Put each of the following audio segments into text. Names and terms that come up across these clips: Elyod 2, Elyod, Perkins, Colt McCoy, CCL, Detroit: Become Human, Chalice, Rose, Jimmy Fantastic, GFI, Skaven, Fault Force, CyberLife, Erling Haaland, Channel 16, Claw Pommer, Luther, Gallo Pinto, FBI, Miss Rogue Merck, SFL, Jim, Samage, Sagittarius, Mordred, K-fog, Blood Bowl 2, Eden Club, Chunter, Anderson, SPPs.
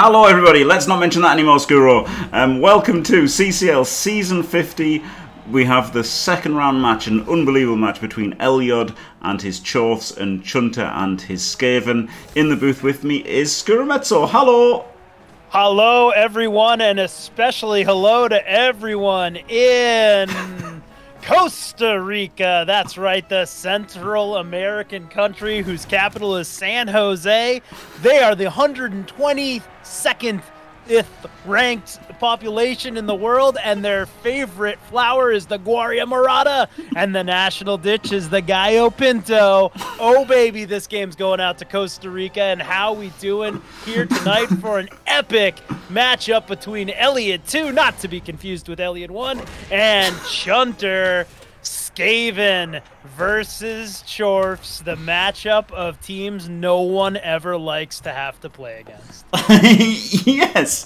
Hello everybody, let's not mention that anymore, Scuro. Welcome to CCL Season 50. We have the second round match, an unbelievable match between Elyod and his Chorfs and Chunter and his Skaven. In the booth with me is Scuromezzo. Hello! Hello everyone, and especially hello to everyone in Costa Rica. That's right, the Central American country whose capital is San Jose. They are the 122nd ranked population in the world, and their favorite flower is the Guaria Morada, and the national ditch is the Gallo Pinto. Oh baby, this game's going out to Costa Rica. And how we doing here tonight for an epic matchup between Elyod 2, not to be confused with Elyod 1, and Chunter. Skaven versus Chorfs, the matchup of teams no one ever likes to have to play against. Yes!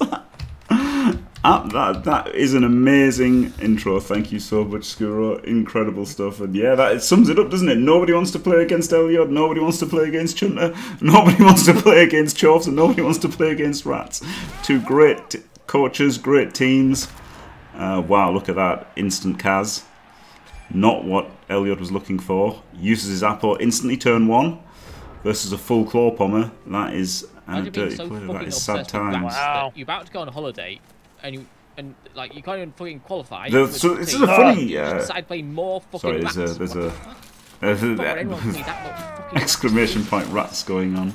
That is an amazing intro. Thank you so much, Scuro. Incredible stuff. And yeah, it sums it up, doesn't it? Nobody wants to play against Elyod. Nobody wants to play against Chunter. Nobody wants to play against Chorfs. And nobody wants to play against Rats. Two great coaches, great teams. Wow, look at that. Instant Kaz. Not what Elyod was looking for. Uses his apple instantly turn one versus a full claw pomber. That is a dirty player. That is sad times. Wow. You're about to go on holiday and like you can't even fucking qualify. So this is a funny. Side play more fucking. Sorry, there's a exclamation point rats going on.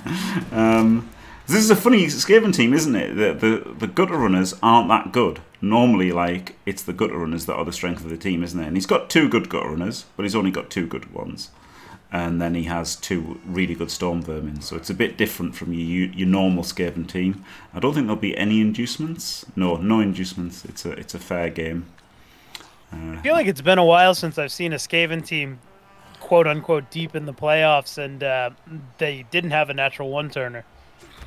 This is a funny Skaven team, isn't it? The gutter runners aren't that good. Normally, like, it's the gutter runners that are the strength of the team, isn't it? And he's got two good gutter runners, but he's only got two good ones. And then he has two really good storm vermin. So it's a bit different from your normal Skaven team. I don't think there'll be any inducements. No inducements. It's a fair game. I feel like it's been a while since I've seen a Skaven team, quote-unquote, deep in the playoffs, and they didn't have a natural one-turner.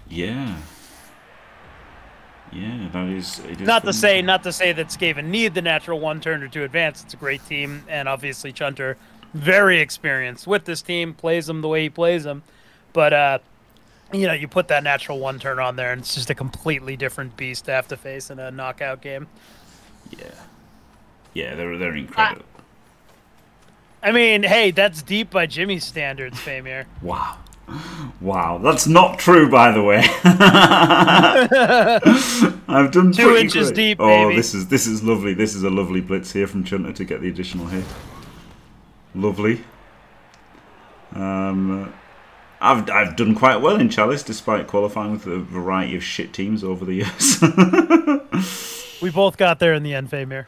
Yeah. Yeah, that is. It is not to say that Skaven need the natural one-turner to advance. It's a great team, and obviously Chunter, very experienced with this team, plays them the way he plays them. But you know, you put that natural one-turn on there, and it's just a completely different beast to have to face in a knockout game. Yeah, yeah, they're incredible. I mean, hey, that's deep by Jimmy's standards, Famir. Wow. Wow, that's not true, by the way. I've done 2 inches great. Deep. Oh, baby. This is lovely. This is a lovely blitz here from Chunter to get the additional hit. Lovely. I've done quite well in Chalice, despite qualifying with a variety of shit teams over the years. We both got there in the end, Famir.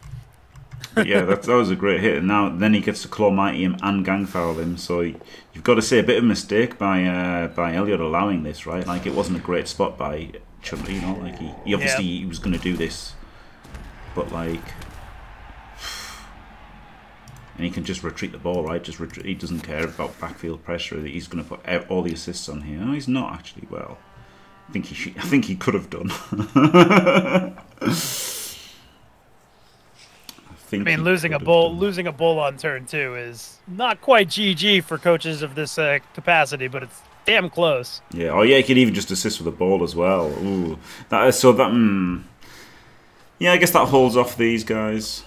But yeah, that was a great hit. And now then he gets to claw mighty him and gang foul him. So you've got to say a bit of mistake by Elyod allowing this, right? Like it wasn't a great spot by Chunter, you know. Like he obviously he was going to do this, but like, and he can just retreat the ball, right? Just retreat. He doesn't care about backfield pressure. That he's going to put all the assists on here. No, he's not actually. Well, I think he could have done. I mean, losing a bull on turn two is not quite GG for coaches of this capacity, but it's damn close. Yeah. Oh yeah, he could even just assist with a ball as well. Ooh, that is so that. Yeah, I guess that holds off these guys.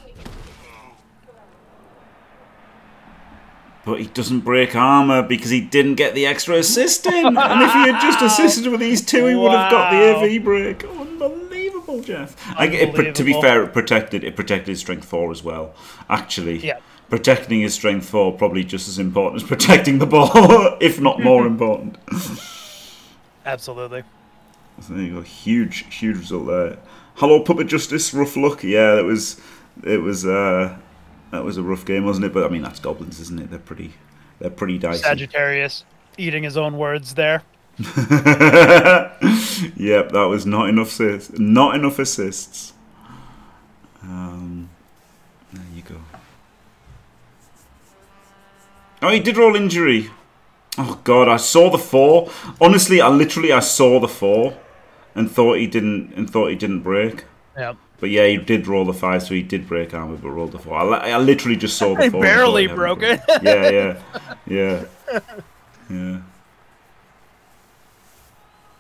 But he doesn't break armor because he didn't get the extra assist in. And if he had just assisted with these two, he would have got the AV break. Unbelievable, Jeff. Unbelievable. To be fair, it protected his strength 4 as well. Actually, yeah. Protecting his strength 4 probably just as important as protecting the ball, if not more important. Absolutely. So there you go. Huge, huge result there. Hello, Puppet Justice. Rough luck. Yeah, it was. That was a rough game, wasn't it? But I mean, that's goblins, isn't it? They're pretty dicey. Sagittarius eating his own words there. Yep, that was not enough assists. Not enough assists. There you go. Oh, he did roll injury. Oh God, I saw the 4. Honestly, I saw the 4 and thought he didn't break. Yep. But yeah, he did roll the 5, so he did break armor, but rolled the 4. I literally just saw the 4. He barely broke it. Yeah.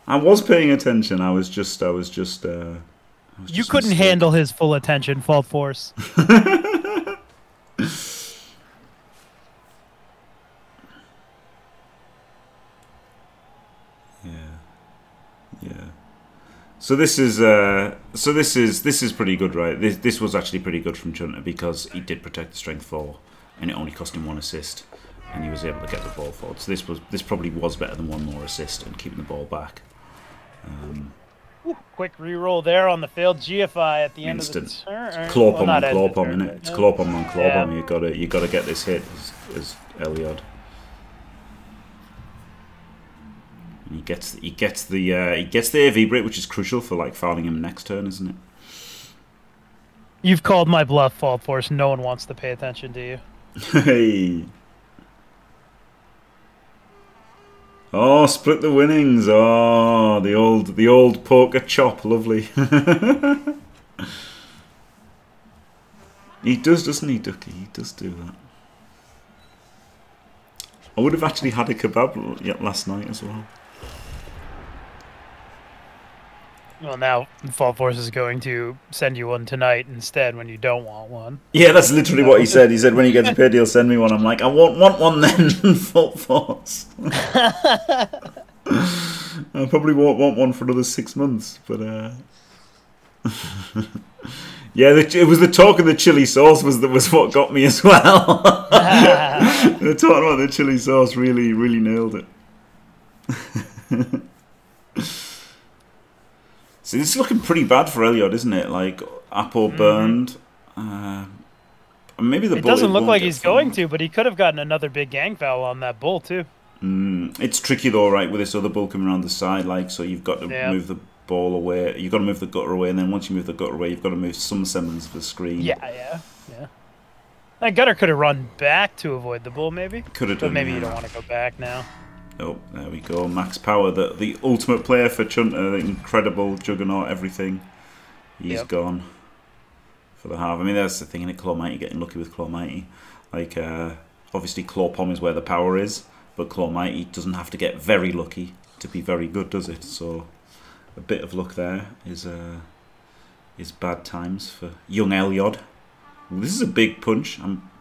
I was paying attention. I was just. You couldn't handle his full attention, Fault Force. So this is this is pretty good, right? This was actually pretty good from Chunter because he did protect the strength 4, and it only cost him 1 assist, and he was able to get the ball forward. So this probably was better than 1 more assist and keeping the ball back. Ooh, quick reroll there on the failed GFI at the instant. End of the turn. It's claw bomb on claw bomb. You gotta get this hit as Elyod. And he gets the AV break, which is crucial for like fouling him next turn, isn't it? You've called my bluff, Fault Force. No one wants to pay attention to you. Hey. Oh, split the winnings. Oh, the old poker chop, lovely. He does, doesn't he, Ducky? He does do that. I would have actually had a kebab last night as well. Well, now Fault Force is going to send you one tonight instead when you don't want one. Yeah, that's literally what he said. He said, when he gets paid, he'll send me one. I'm like, I won't want one then, Fault Force. I probably won't want one for another 6 months. But yeah, it was the talk of the chili sauce was what got me as well. The talk about the chili sauce really nailed it. See, this is looking pretty bad for Elyod, isn't it? Like, Apple burned. Maybe the bull doesn't look like he's going to, but he could have gotten another big gang foul on that bull, too. It's tricky, though, right, with this other bull coming around the side. Like, so you've got to move the ball away. You've got to move the gutter away, and then once you move the gutter away, you've got to move some semblance of the screen. Yeah. That gutter could have run back to avoid the bull, maybe. Could have done, but maybe you don't want to go back now. Oh, there we go. Max Power, the ultimate player for Chunter, the incredible juggernaut, everything. He's gone for the half. I mean, that's the thing, isn't it? Claw Mighty, getting lucky with Claw Mighty. Like, obviously Claw Pom is where the power is, but Claw Mighty doesn't have to get very lucky to be very good, does it? So a bit of luck there is bad times for young Elyod. This is a big punch. I'm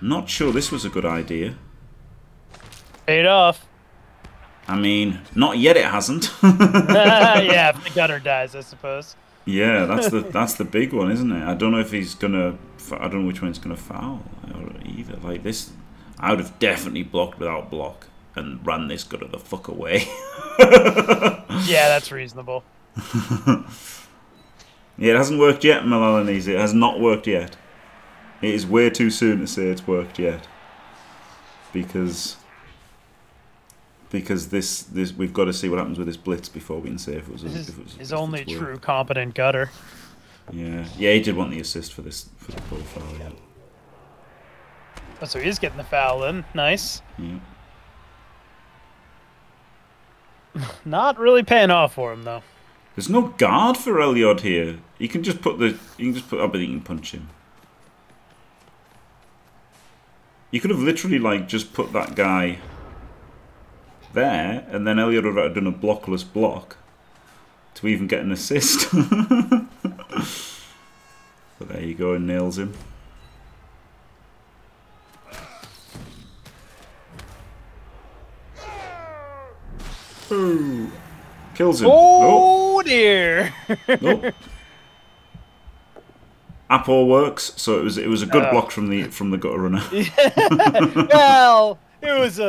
not sure this was a good idea. Paid off. I mean, not yet. It hasn't. Yeah, if the gutter dies, I suppose. Yeah, that's the big one, isn't it? I don't know if he's gonna. I don't know which one's gonna foul either. Like this, I would have definitely blocked without block and ran this gutter the fuck away. Yeah, that's reasonable. Yeah, it hasn't worked yet, Malanese. It has not worked yet. It is way too soon to say it's worked yet, because this we've got to see what happens with this blitz before we can say if it was. His only true competent gutter. Yeah, he did want the assist for this for the full foul. Yeah. Oh, so he's getting the foul in. Nice. Yeah. Not really paying off for him though. There's no guard for Elyod here. He can just put. I bet he can punch him. You could have literally like just put that guy there, and then Elyod would have done a blockless block to even get an assist. But there you go, and nails him. Ooh. Kills him. Oh dear. Nope. Apple works, so it was a good block from the gutter runner. Well, it was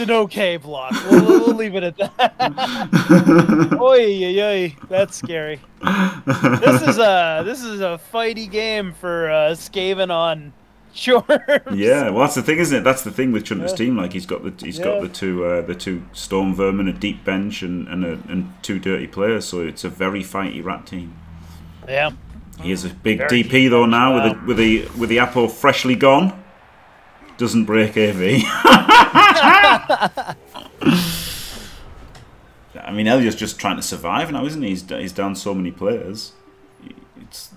an okay block. We'll leave it at that. Oy, that's scary. This is a fighty game for Skaven on Chorfs. Yeah, well, that's the thing, isn't it? That's the thing with Chunter's team. Like he's got the two Storm Vermin, a deep bench, and 2 dirty players. So it's a very fighty rat team. Yeah. He is a big very DP though now with the Apo freshly gone. Doesn't break AV. I mean, Elyod's just trying to survive now, isn't he? He's down so many players.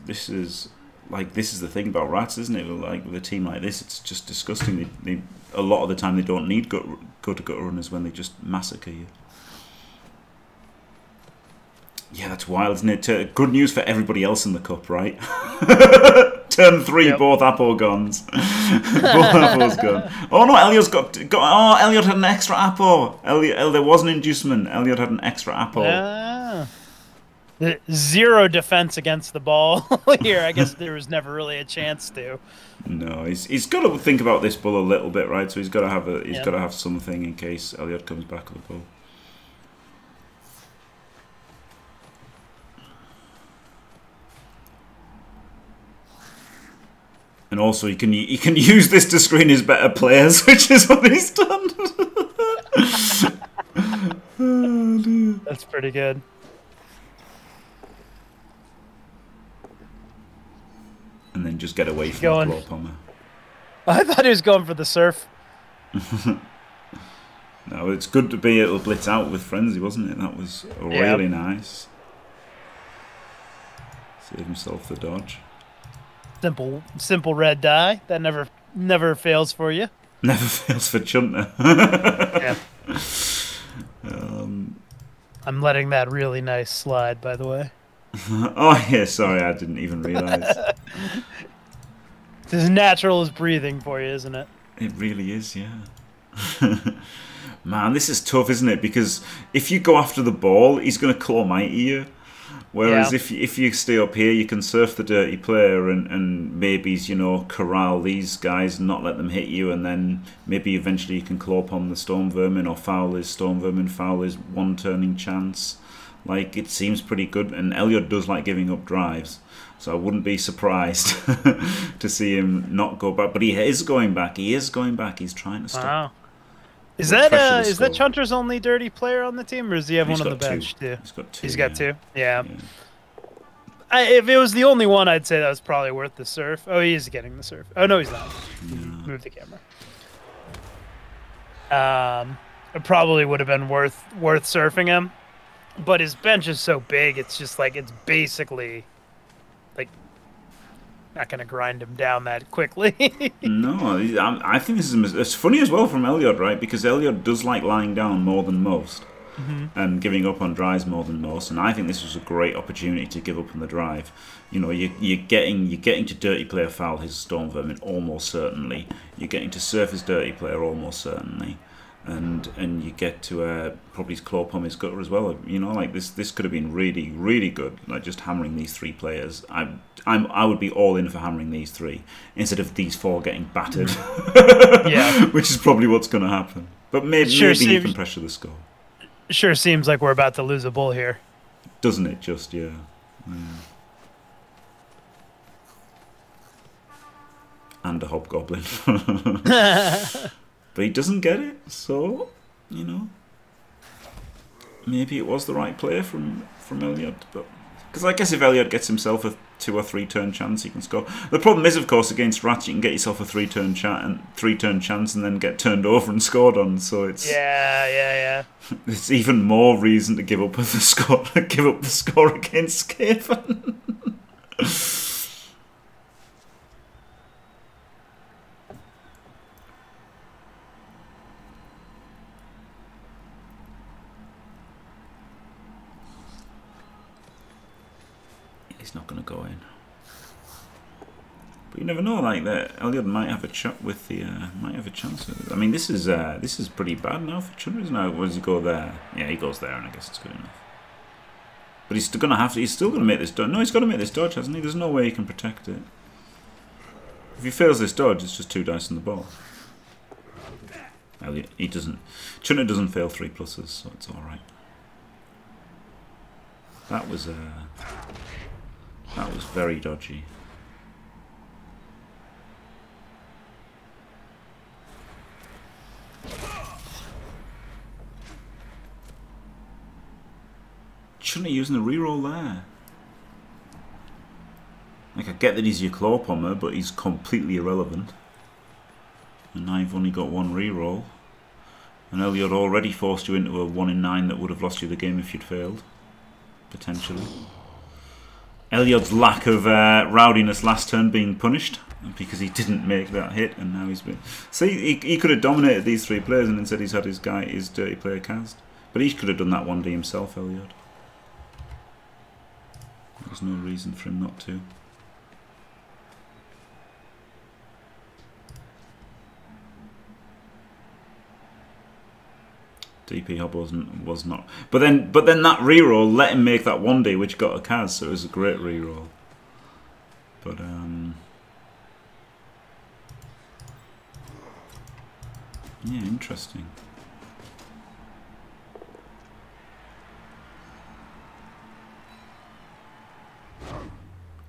This is the thing about rats, isn't it? Like with a team like this, it's just disgusting. A lot of the time they don't need gut runners when they just massacre you. Yeah, that's wild, isn't it? Good news for everybody else in the cup, right? Turn three, yep. Both Apple guns. Both Apple's gone. Oh no, Elyod's got. Oh, Elyod had an extra Apple. There was an inducement. Elyod had an extra Apple. Yeah. Zero defense against the ball here. I guess there was never really a chance to. No, he's got to think about this ball a little bit, right? So he's got to have a he's got to have something in case Elyod comes back with the ball. And also, he can use this to screen his better players, which is what he's done. Oh, that's pretty good. And then just get away from the ball palmer. I thought he was going for the surf. No, it's good to be able to blitz out with frenzy, wasn't it? That was really nice. Save himself the dodge. Simple red die that never fails for you. Never fails for Chunter. Yeah. I'm letting that really nice slide, by the way. Oh yeah, sorry, I didn't even realize. It's as natural as breathing for you, isn't it? It really is, yeah. Man, this is tough, isn't it? Because if you go after the ball, he's going to claw my ear. Whereas if you stay up here, you can surf the dirty player and maybe, you know, corral these guys and not let them hit you, and then maybe eventually you can claw upon the Storm Vermin or foul his Storm Vermin, foul his one turning chance. Like, it seems pretty good, and Elyod does like giving up drives, so I wouldn't be surprised to see him not go back. But he is going back. He is going back. He's trying to stop. Wow. Is that Chunter's only dirty player on the team, or does he have one on the bench too? He's got two. Yeah. If it was the only one, I'd say that was probably worth the surf. Oh, he is getting the surf. Oh no, he's not. Yeah. Move the camera. It probably would have been worth surfing him, but his bench is so big, it's just like it's basically like not going to grind him down that quickly. No, I think this is... It's funny as well from Elyod, right? Because Elyod does like lying down more than most and giving up on drives more than most, and I think this was a great opportunity to give up on the drive. You know, you're getting to dirty player foul his Storm Vermin almost certainly. You're getting to surf his dirty player almost certainly. And you get to probably claw palm his gutter as well. You know, like this could have been really, really good. Like just hammering these three players. I would be all in for hammering these three instead of these four getting battered. Yeah, which is probably what's going to happen. But maybe you can pressure the score. Sure, seems like we're about to lose a bull here, doesn't it? Just yeah. And a hobgoblin. But he doesn't get it, so, you know, maybe it was the right player from Elyod. Because I guess if Elyod gets himself a 2- or 3- turn chance, he can score. The problem is, of course, against Rats, you can get yourself a 3-turn chance and then get turned over and scored on. So it's it's even more reason to give up the score. Give up the score against Skaven. Not going to go in, but you never know. Like that, Elyod might have a chat with the, might have a chance. I mean, this is pretty bad now for Chunter, isn't it? Or does he go there? Yeah, he goes there, and I guess it's good enough. But he's still going to have to. He's still going to make this dodge. No, he's got to make this dodge, hasn't he? There's no way he can protect it. If he fails this dodge, it's just two dice on the ball. Elyod, he doesn't. Chunter doesn't fail 3+, so it's all right. That was a. That was very dodgy. Shouldn't he using the reroll there? Like, I get that he's your claw pommer, but he's completely irrelevant. And now you've only got one reroll. And Elyod already forced you into a 1 in 9 that would have lost you the game if you'd failed. Potentially. Elyod's lack of rowdiness last turn being punished because he didn't make that hit, and now he's been. See, he could have dominated these three players, and instead he's had his dirty player cast. But he could have done that 1D himself, Elyod. There's no reason for him not to. DP Hob was not. But then that reroll let him make that 1D, which got a Kaz, so it was a great reroll. But yeah, interesting.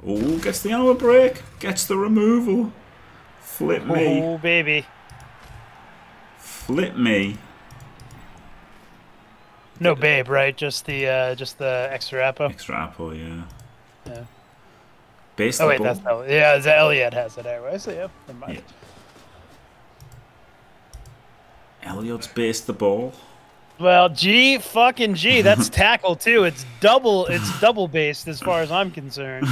Oh, gets the hour break. Gets the removal. Flip me. Oh, baby. Flip me. No babe, right? Just the extra appo. Extra appo, yeah. Yeah. Base oh wait, ball. That's not. Yeah, the Elyod has it anyway. So yeah, never mind. Yeah. Elyod's based the ball. Well, G fucking G. That's tackle too. It's double based as far as I'm concerned.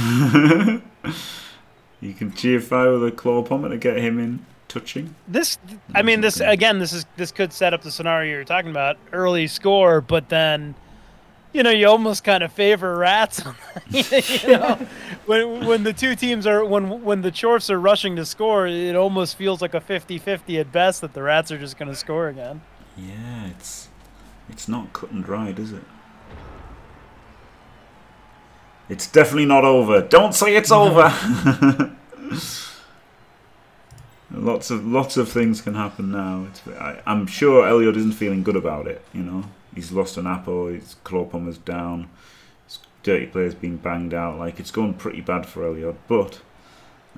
You can GFI with a claw pommer to get him in. Touching this, I mean, this again. This could set up the scenario you're talking about. Early score, but then, you know, you almost kind of favor rats. You know, when the two teams are when the Chorfs are rushing to score, it almost feels like a 50-50 at best that the rats are just going to score again. Yeah, it's not cut and dried, is it? It's definitely not over. Don't say it's over. Lots of things can happen now. I'm sure Elyod isn't feeling good about it. You know, he's lost an apple. His claw pommer's down. His dirty player's being banged out. Like, it's going pretty bad for Elyod. But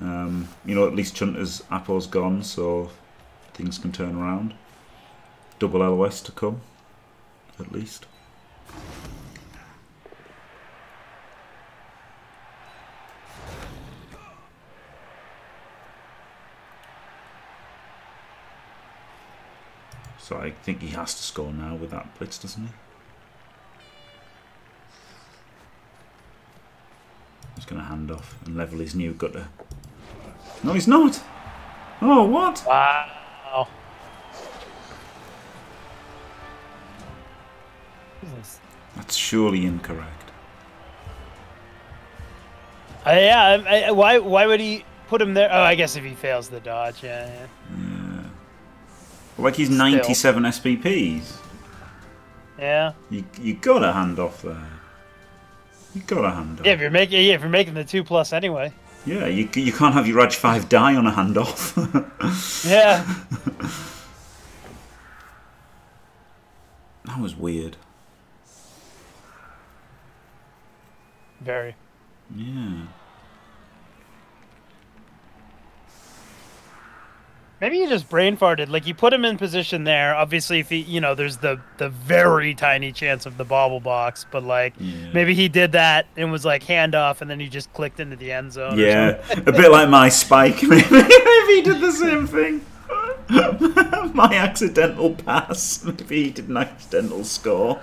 you know, at least Chunter's apple's gone, so things can turn around. Double LOS to come, at least. So I think he has to score now with that blitz, doesn't he? He's going to hand off and level his new gutter. No, he's not! Oh, what? Wow. That's surely incorrect. Yeah, why would he put him there? Oh, I guess if he fails the dodge, yeah. Like, he's 97 SPPs. Yeah. You gotta hand off there. You gotta hand off. Yeah, if you're making the 2+ anyway. Yeah, you can't have your Raj 5 die on a hand off. Yeah. That was weird. Very. Yeah. Maybe you just brain farted. Like, you put him in position there. Obviously, if he, you know, there's the very tiny chance of the bobble box, but like, yeah. Maybe he did that and was like hand off, and then he just clicked into the end zone. Yeah, a bit like my spike. Maybe he did the same thing. My accidental pass. Maybe he did an accidental score.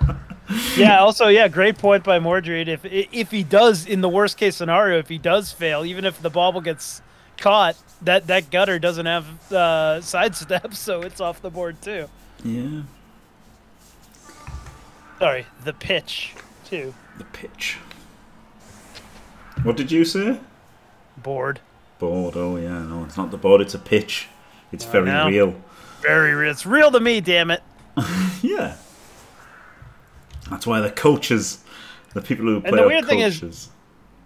Yeah. Also, yeah. Great point by Mordred. If he does, in the worst case scenario, if he does fail, even if the bobble gets caught, that gutter doesn't have sidesteps, so it's off the board too. Yeah. Sorry, the pitch too. The pitch. What did you say? Board. Board. Oh yeah, no, it's not the board. It's a pitch. It's very real. Very real. It's real to me, damn it. Yeah. That's why the coaches, the people who play, are coaches.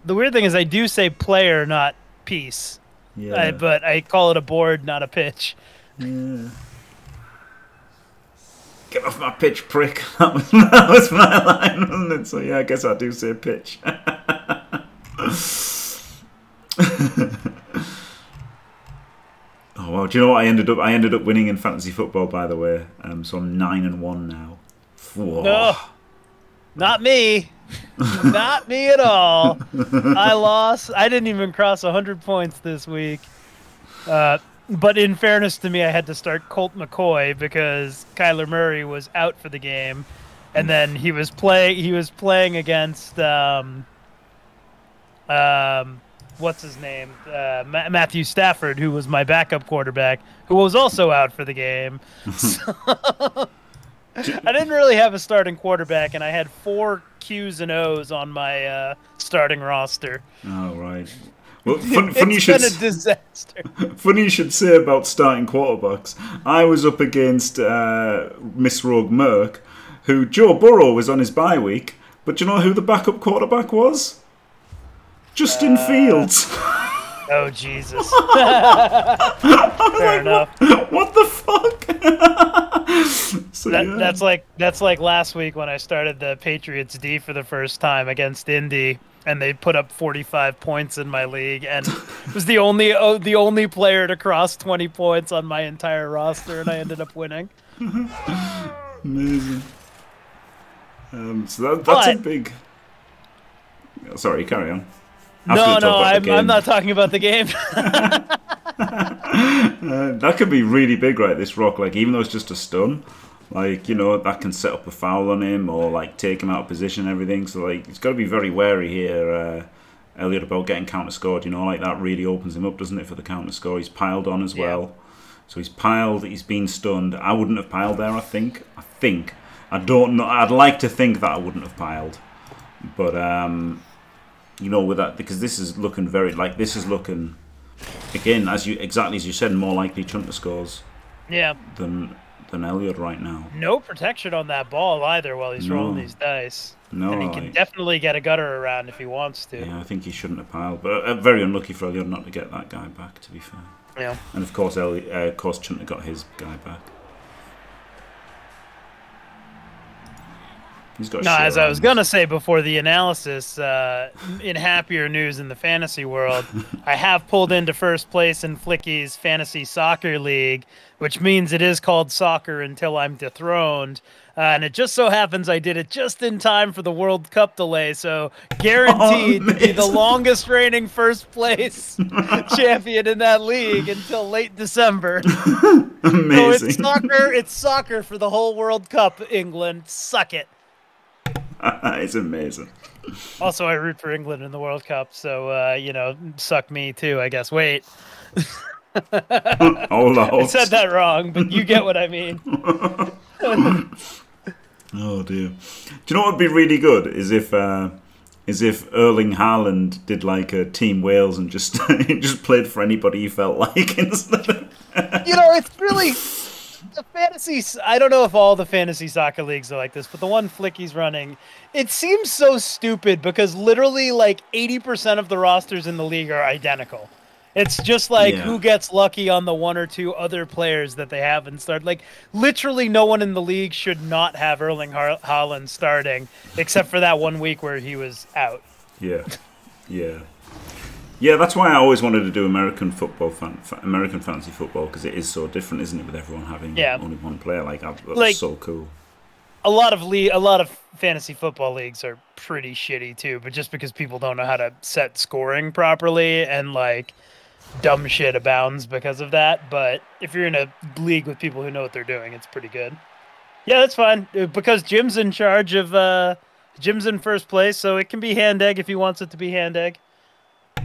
The weird thing is, I do say player, not piece. Yeah. But I call it a board, not a pitch. Yeah. Get off my pitch, prick. That was my line, wasn't it? So yeah, I guess I do say pitch. Oh wow! Do you know what I ended up? I ended up winning in fantasy football, by the way. So I'm 9-1 now. Whoa. No, not me. Not me at all. I lost. I didn't even cross 100 points this week. But in fairness to me, I had to start Colt McCoy because Kyler Murray was out for the game, and then he was playing against what's his name, Matthew Stafford, who was my backup quarterback, who was also out for the game. So I didn't really have a starting quarterback, and I had 4 Q's and O's on my starting roster. Oh, right. Well, it's been a disaster. Funny you should say about starting quarterbacks. I was up against Miss Rogue Merck, who Joe Burrow was on his bye week, but do you know who the backup quarterback was? Justin Fields. Oh, Jesus. Fair enough. What the fuck? So, yeah. That's like last week when I started the Patriots D for the first time against Indy, and they put up 45 points in my league, and was the only player to cross 20 points on my entire roster, and I ended up winning. Amazing. So that's a big... Sorry, carry on. No, I'm not talking about the game. That could be really big, right? This rock, like, even though it's just a stun, like, you know, that can set up a foul on him or like take him out of position and everything. So like, it's got to be very wary here, Elyod, about getting counter scored. You know, like that really opens him up, doesn't it, for the counter score? He's piled on as well, so he's piled. He's been stunned. I wouldn't have piled there. I think. I don't know. I'd like to think that I wouldn't have piled, but you know, with that, because this is looking very, like, this is looking, again, exactly as you said, more likely Chunter scores. Yeah. Than Elyod right now. No protection on that ball either while he's rolling these dice. No. And he can definitely get a gutter around if he wants to. Yeah, I think he shouldn't have piled, but very unlucky for Elyod not to get that guy back, to be fair. Yeah. And of course, Chunter got his guy back. No, as I was going to say before the analysis, in happier news in the fantasy world, I have pulled into first place in Flicky's Fantasy Soccer League, which means it is called soccer until I'm dethroned. And it just so happens I did it just in time for the World Cup delay, so guaranteed to be the longest reigning first place champion in that league until late December. Amazing. So it's soccer for the whole World Cup, England. Suck it. It's amazing. Also, I root for England in the World Cup, so, you know, suck me too, I guess. Wait. I said that wrong, but you get what I mean. Oh, dear. Do you know what would be really good is if Erling Haaland did, like, a Team Wales and just, just played for anybody he felt like instead of... You know, it's really... The fantasy, I don't know if all the fantasy soccer leagues are like this, but the one Flicky's running, it seems so stupid because literally like 80% of the rosters in the league are identical. It's just like who gets lucky on the 1 or 2 other players that they haven't started. Like literally no one in the league should not have Erling Haaland starting except for that 1 week where he was out. Yeah. Yeah. Yeah, that's why I always wanted to do American fantasy football, because it is so different, isn't it? With everyone having only one player, like that's so cool. A lot of fantasy football leagues are pretty shitty too, but just because people don't know how to set scoring properly and like dumb shit abounds because of that. But if you're in a league with people who know what they're doing, it's pretty good. Yeah, that's fine because Jim's in charge of Jim's in first place, so it can be hand egg if he wants it to be hand egg.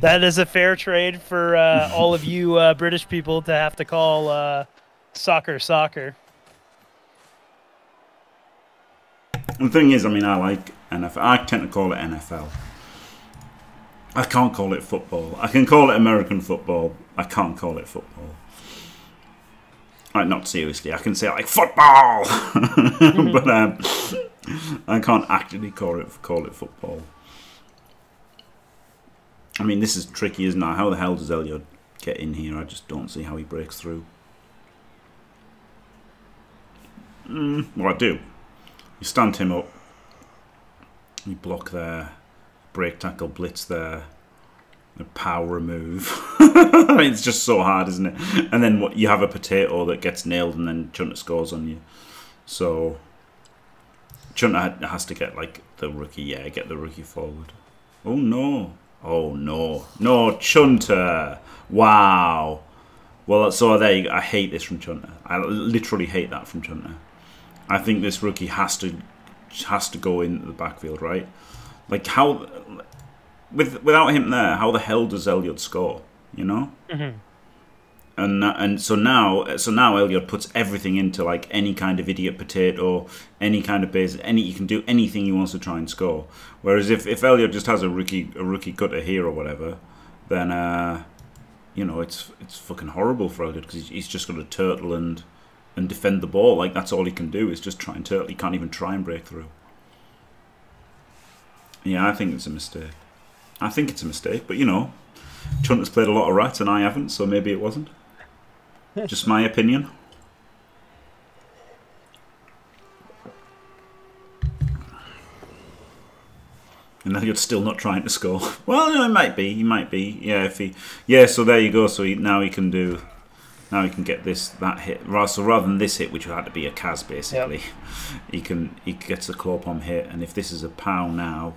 That is a fair trade for all of you British people to have to call soccer. The thing is, I mean, I like NFL. I tend to call it NFL. I can't call it football. I can call it American football. I can't call it football. Like, not seriously. I can say, like, football! But I can't actually call it football. I mean, this is tricky, isn't it? How the hell does Elyod get in here? I just don't see how he breaks through. Well, I do. You stand him up. You block there. Break tackle, blitz there. The power move. I mean, it's just so hard, isn't it? And then what? You have a potato that gets nailed and then Chunter scores on you. So, Chunter has to get, like, the rookie. Yeah, get the rookie forward. Oh, no. Oh, no. No, Chunter. Wow. Well, so there you go. I hate this from Chunter. I literally hate that from Chunter. I think this rookie has to go into the backfield, right? Like, how... Without him there, how the hell does Elyod score, you know? Mm-hmm. And so now Elyod puts everything into like any kind of idiot potato, any kind of base, you can do anything he wants to try and score. Whereas if Elyod just has a rookie cutter here or whatever, then you know, it's fucking horrible for Elyod, because he's just got to turtle and defend the ball. Like, that's all he can do, is just try and turtle. He can't even try and break through. Yeah, I think it's a mistake. I think it's a mistake, but you know, Chunter's played a lot of rats and I haven't, so maybe it wasn't. Just my opinion. And Elyod's still not trying to score. Well, no, he might be. Yeah, so there you go. So now he can get that hit. So rather than this hit, which had to be a Kaz basically, he gets a claw palm hit, and if this is a pow now,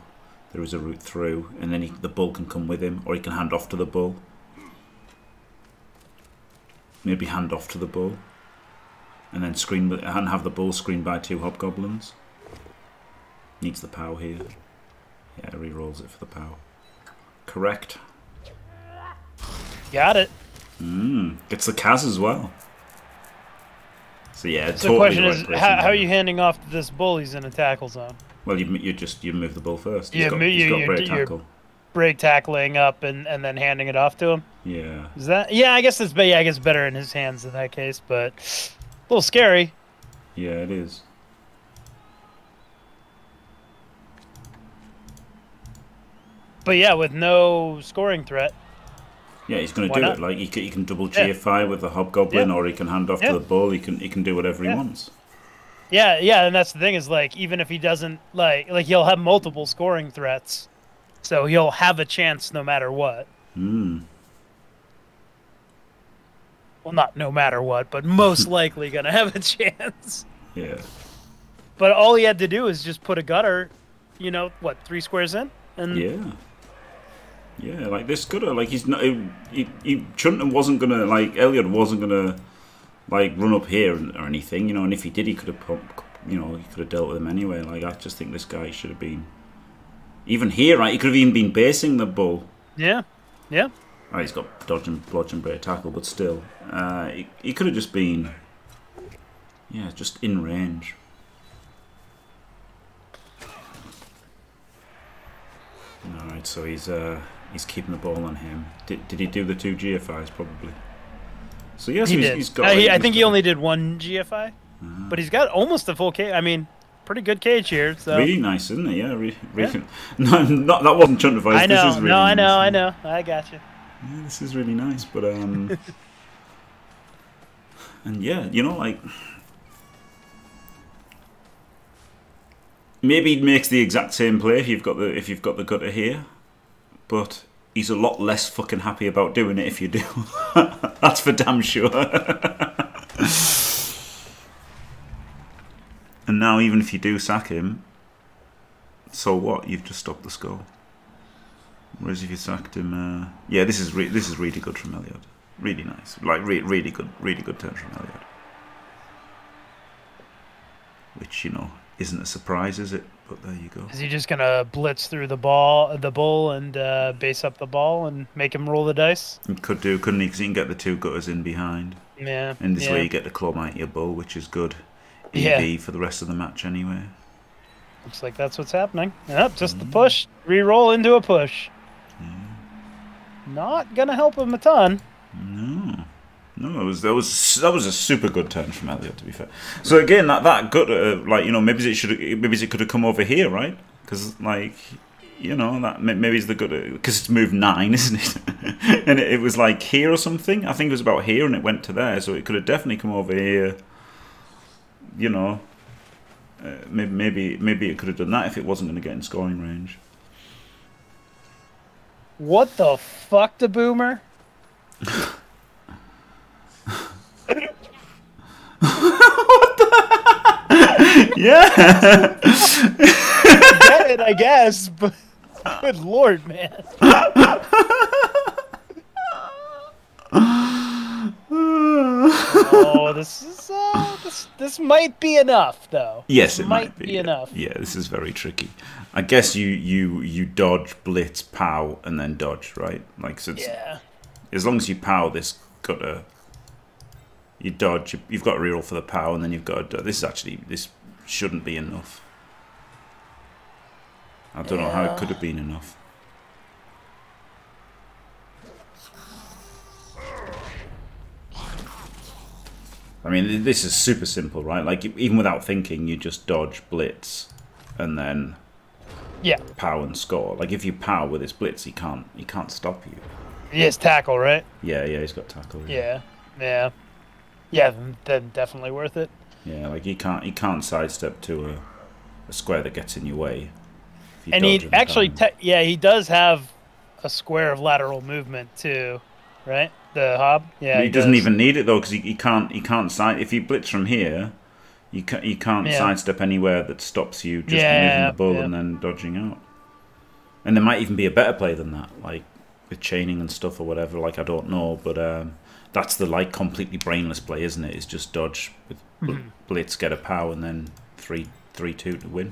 there is a route through, and then the bull can come with him, or he can hand off to the bull. Maybe hand off to the bull, and then have the bull screened by two hobgoblins. Needs the pow here. Yeah, rerolls it for the pow. Correct. Got it. Gets the Kaz as well. So yeah, it's totally the question right is, how are you handing off to this bull? He's in a tackle zone. Well, you move the bull first. Yeah, break tackling up and then handing it off to him. Yeah. Is that? Yeah, I guess it's better in his hands in that case, but a little scary. Yeah, it is. But yeah, with no scoring threat. Yeah, he's going to do it. Like he can double GFI with the hobgoblin, or he can hand off to the bull. He can do whatever he wants. Yeah, yeah, and that's the thing is, like, even if he doesn't, like he'll have multiple scoring threats. So he'll have a chance no matter what. Well, not no matter what, but most likely going to have a chance. Yeah. But all he had to do is just put a gutter, you know, what, 3 squares in? And yeah. Yeah, like this gutter, like he's not, Chunter wasn't going to, like, Elyod wasn't going to, like, run up here or anything, you know, and if he did, he could have pumped, you know, he could have dealt with him anyway. Like, I just think this guy should have been, even here, right, he could have even been basing the ball. Yeah, yeah. Right, he's got dodge and break tackle, but still, he could have just been, yeah, just in range. All right, so he's keeping the ball on him. Did he do the 2 GFIs? Probably. So yes, he's got. I think he only did 1 GFI, but he's got almost the full cage. I mean, pretty good cage here. So really nice, isn't it? Yeah, really. No, not that wasn't Chunter voice. I know. This is really nice. I know. I got you. Yeah, this is really nice, but and yeah, you know, like maybe he makes the exact same play if you've got the gutter here, but he's a lot less fucking happy about doing it if you do. That's for damn sure. And now even if you do sack him, so what? You've just stopped the score. Whereas if you sacked him... yeah, this is really good from Elyod. Really nice. Like, really good turn from Elyod. Which, you know, isn't a surprise, is it? But there you go. Is he just gonna blitz through the bull, and base up the ball and make him roll the dice? He could do, couldn't he? Because he can get the 2 gutters in behind. Yeah. And this way you get the claw might your bull, which is good EV for the rest of the match anyway. Looks like that's what's happening. Yep, just the push. Re-roll into a push. Yeah. Not gonna help him a ton. No. No, that was a super good turn from Elyod, to be fair. So again, that gutter, like, you know, maybe it could have come over here, right? Because, like, you know, that maybe it's the gutter, because it's move 9, isn't it? And it was like here or something. I think it was about here, and it went to there, so it could have definitely come over here. You know, maybe it could have done that if it wasn't going to get in scoring range. What the fuck, the boomer? What the? Yeah. I get it, I guess, but good lord, man. Oh, this might be enough, though. Yes, it might be enough. Yeah, this is very tricky. I guess you dodge, blitz, pow, and then dodge, right? Like, so it's, as long as you pow this gutter, you dodge, you've got to reroll for the power, and then you've got to do, this shouldn't be enough. I don't know how it could have been enough. I mean, this is super simple, right? Like, even without thinking, you just dodge, blitz, and then power and score. Like, if you power with his blitz, he can't stop you. He has tackle, right? Yeah, yeah, he's got tackle. Yeah, yeah, yeah. Then definitely worth it. Yeah, like he can't sidestep to a square that gets in your way. And he actually, he does have a square of lateral movement too, right? The hob. Yeah, he doesn't even need it though, because he can't side. If you blitz from here, you can't sidestep anywhere that stops you just moving the ball and then dodging out. And there might even be a better play than that, like with chaining and stuff or whatever. Like I don't know, but that's the like completely brainless play, isn't it? It's just dodge with blitz, get a power, and then 3-2 to win.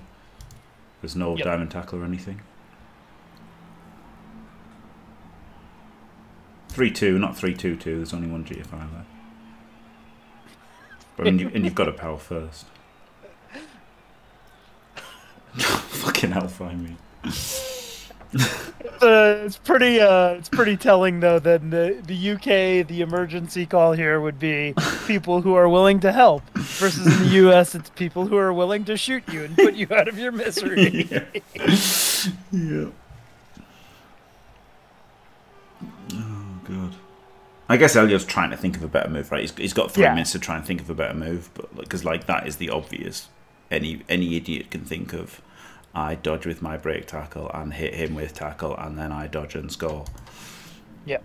There's no diamond tackle or anything. 3-2, not 3-2-2. There's only one GFI there. But and you've got a power first. Fucking hell, find me. It's pretty telling though that the UK, the emergency call here would be people who are willing to help, versus in the US it's people who are willing to shoot you and put you out of your misery. Yeah. Oh god. I guess Elyod's trying to think of a better move, right? He's got 3 minutes to try and think of a better move, but because like that is the obvious any idiot can think of. I dodge with my break tackle and hit him with tackle, and then I dodge and score. Yep.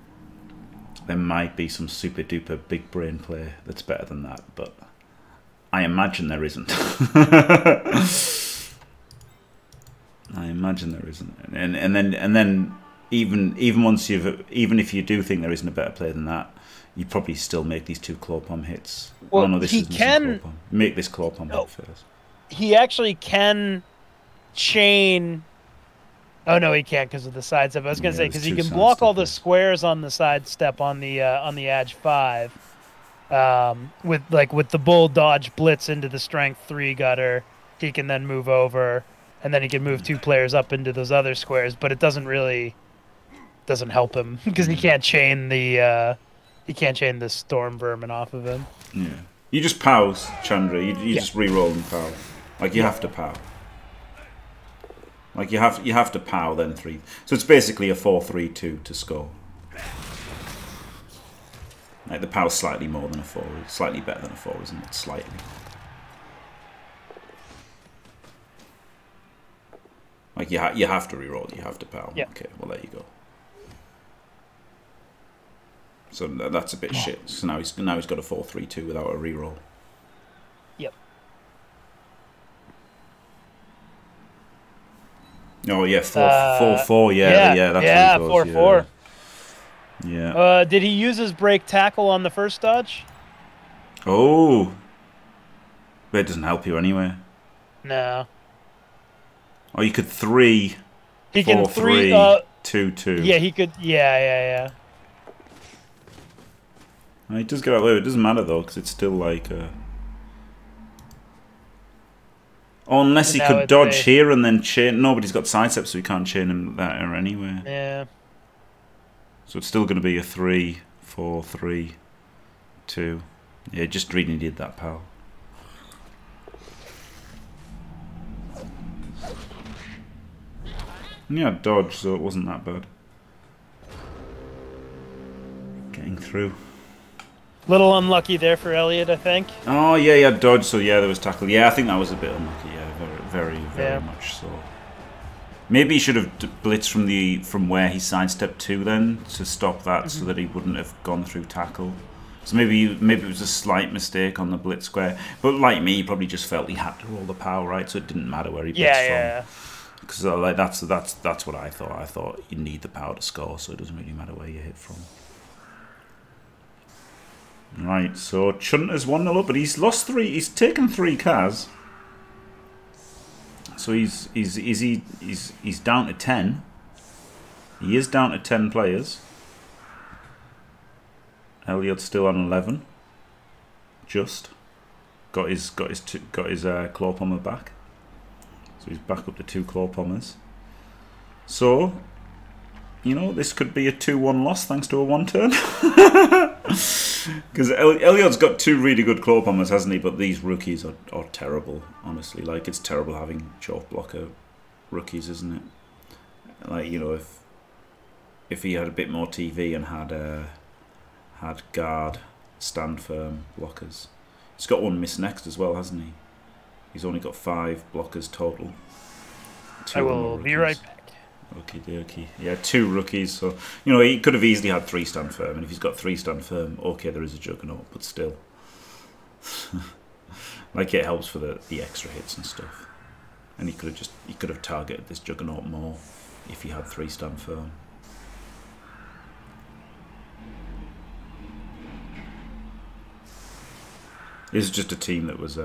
There might be some super duper big brain play that's better than that, but I imagine there isn't. I imagine there isn't, and then even once even if you do think there isn't a better play than that, you probably still make these two claw palm hits. Well, oh, no, this isn't claw palm. Make this claw palm hit first. He actually can. Chain. Oh no, he can't because of the side step. I was gonna say because he can block all the squares on the side step on the Edge 5, with the bull dodge blitz into the Strength 3 gutter. He can then move over, and then he can move 2 players up into those other squares. But it doesn't help him because he can't chain the storm vermin off of him. Yeah, you just power, Chandra. You just re-roll and power. Like you have to power. Like you have to power then 3, so it's basically a 4-3-2 to score. Like the power's slightly more than a 4, slightly better than a 4, isn't it? Slightly. Like you have to reroll, you have to power. Yeah. Okay, well there you go. So that's a bit shit. So now he's got a 4-3-2 without a reroll. Oh yeah, 4-4. Yeah, that's yeah, goes, 4-4. Yeah. Did he use his break tackle on the first dodge? Oh, but it doesn't help you anyway. No. Oh, you could 3-4-3-2-2. Yeah, he could. Yeah. He does get out there. It doesn't matter though, because it's still like. Unless he could dodge here and then chain. Nobody's got sidestep, so we can't chain him that or anywhere. Yeah. So it's still going to be a 3-4-3-2. Yeah, just really did that, pal. Yeah, dodge, so it wasn't that bad. Getting through. Little unlucky there for Elyod, I think. Oh yeah, yeah, dodge. So yeah, there was tackle. Yeah, I think that was a bit unlucky. Yeah, very, very much so. Maybe he should have blitzed from where he sidestepped to then to stop that, so that he wouldn't have gone through tackle. So maybe it was a slight mistake on the blitz square. But like me, he probably just felt he had to roll the power right, so it didn't matter where he blitzed from. Because like that's what I thought. I thought you need the power to score, so it doesn't really matter where you hit from. Right, so Chunter's 1-0 up, but he's lost 3. He's taken 3 Kaz. So he's down to 10. He is down to 10 players. Elyod's still on 11. just got his claw pommer back, so he's back up to 2 claw pommers. So, you know, this could be a 2-1 loss thanks to a 1 turn. Because Elyod's got 2 really good claw bombers, hasn't he? But these rookies are terrible, honestly. Like, it's terrible having chalk blocker rookies, isn't it? Like, you know, if he had a bit more TV and had had guard, stand firm blockers. He's got 1 miss next as well, hasn't he? He's only got 5 blockers total. 2 I will be right back. Okay, okay. Yeah, 2 rookies. So, you know, he could have easily had 3 stand firm. And if he's got 3 stand firm, okay, there is a juggernaut, but still. Like, it helps for the extra hits and stuff. And he could have targeted this juggernaut more if he had 3 stand firm. This is just a team that was,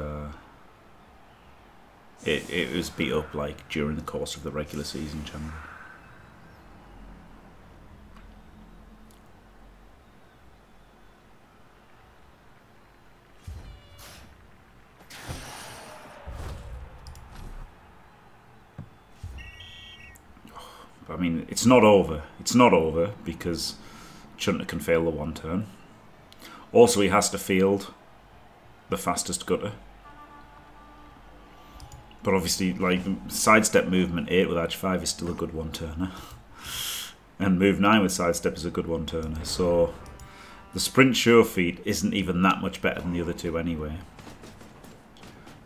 it was beat up, like, during the course of the regular season, generally. I mean, it's not over. It's not over because Chunter can fail the 1 turn. Also, he has to field the fastest gutter. But obviously, like, sidestep movement 8 with edge 5 is still a good 1-turner. And move 9 with sidestep is a good 1-turner. So the sprint sure feet isn't even that much better than the other 2 anyway.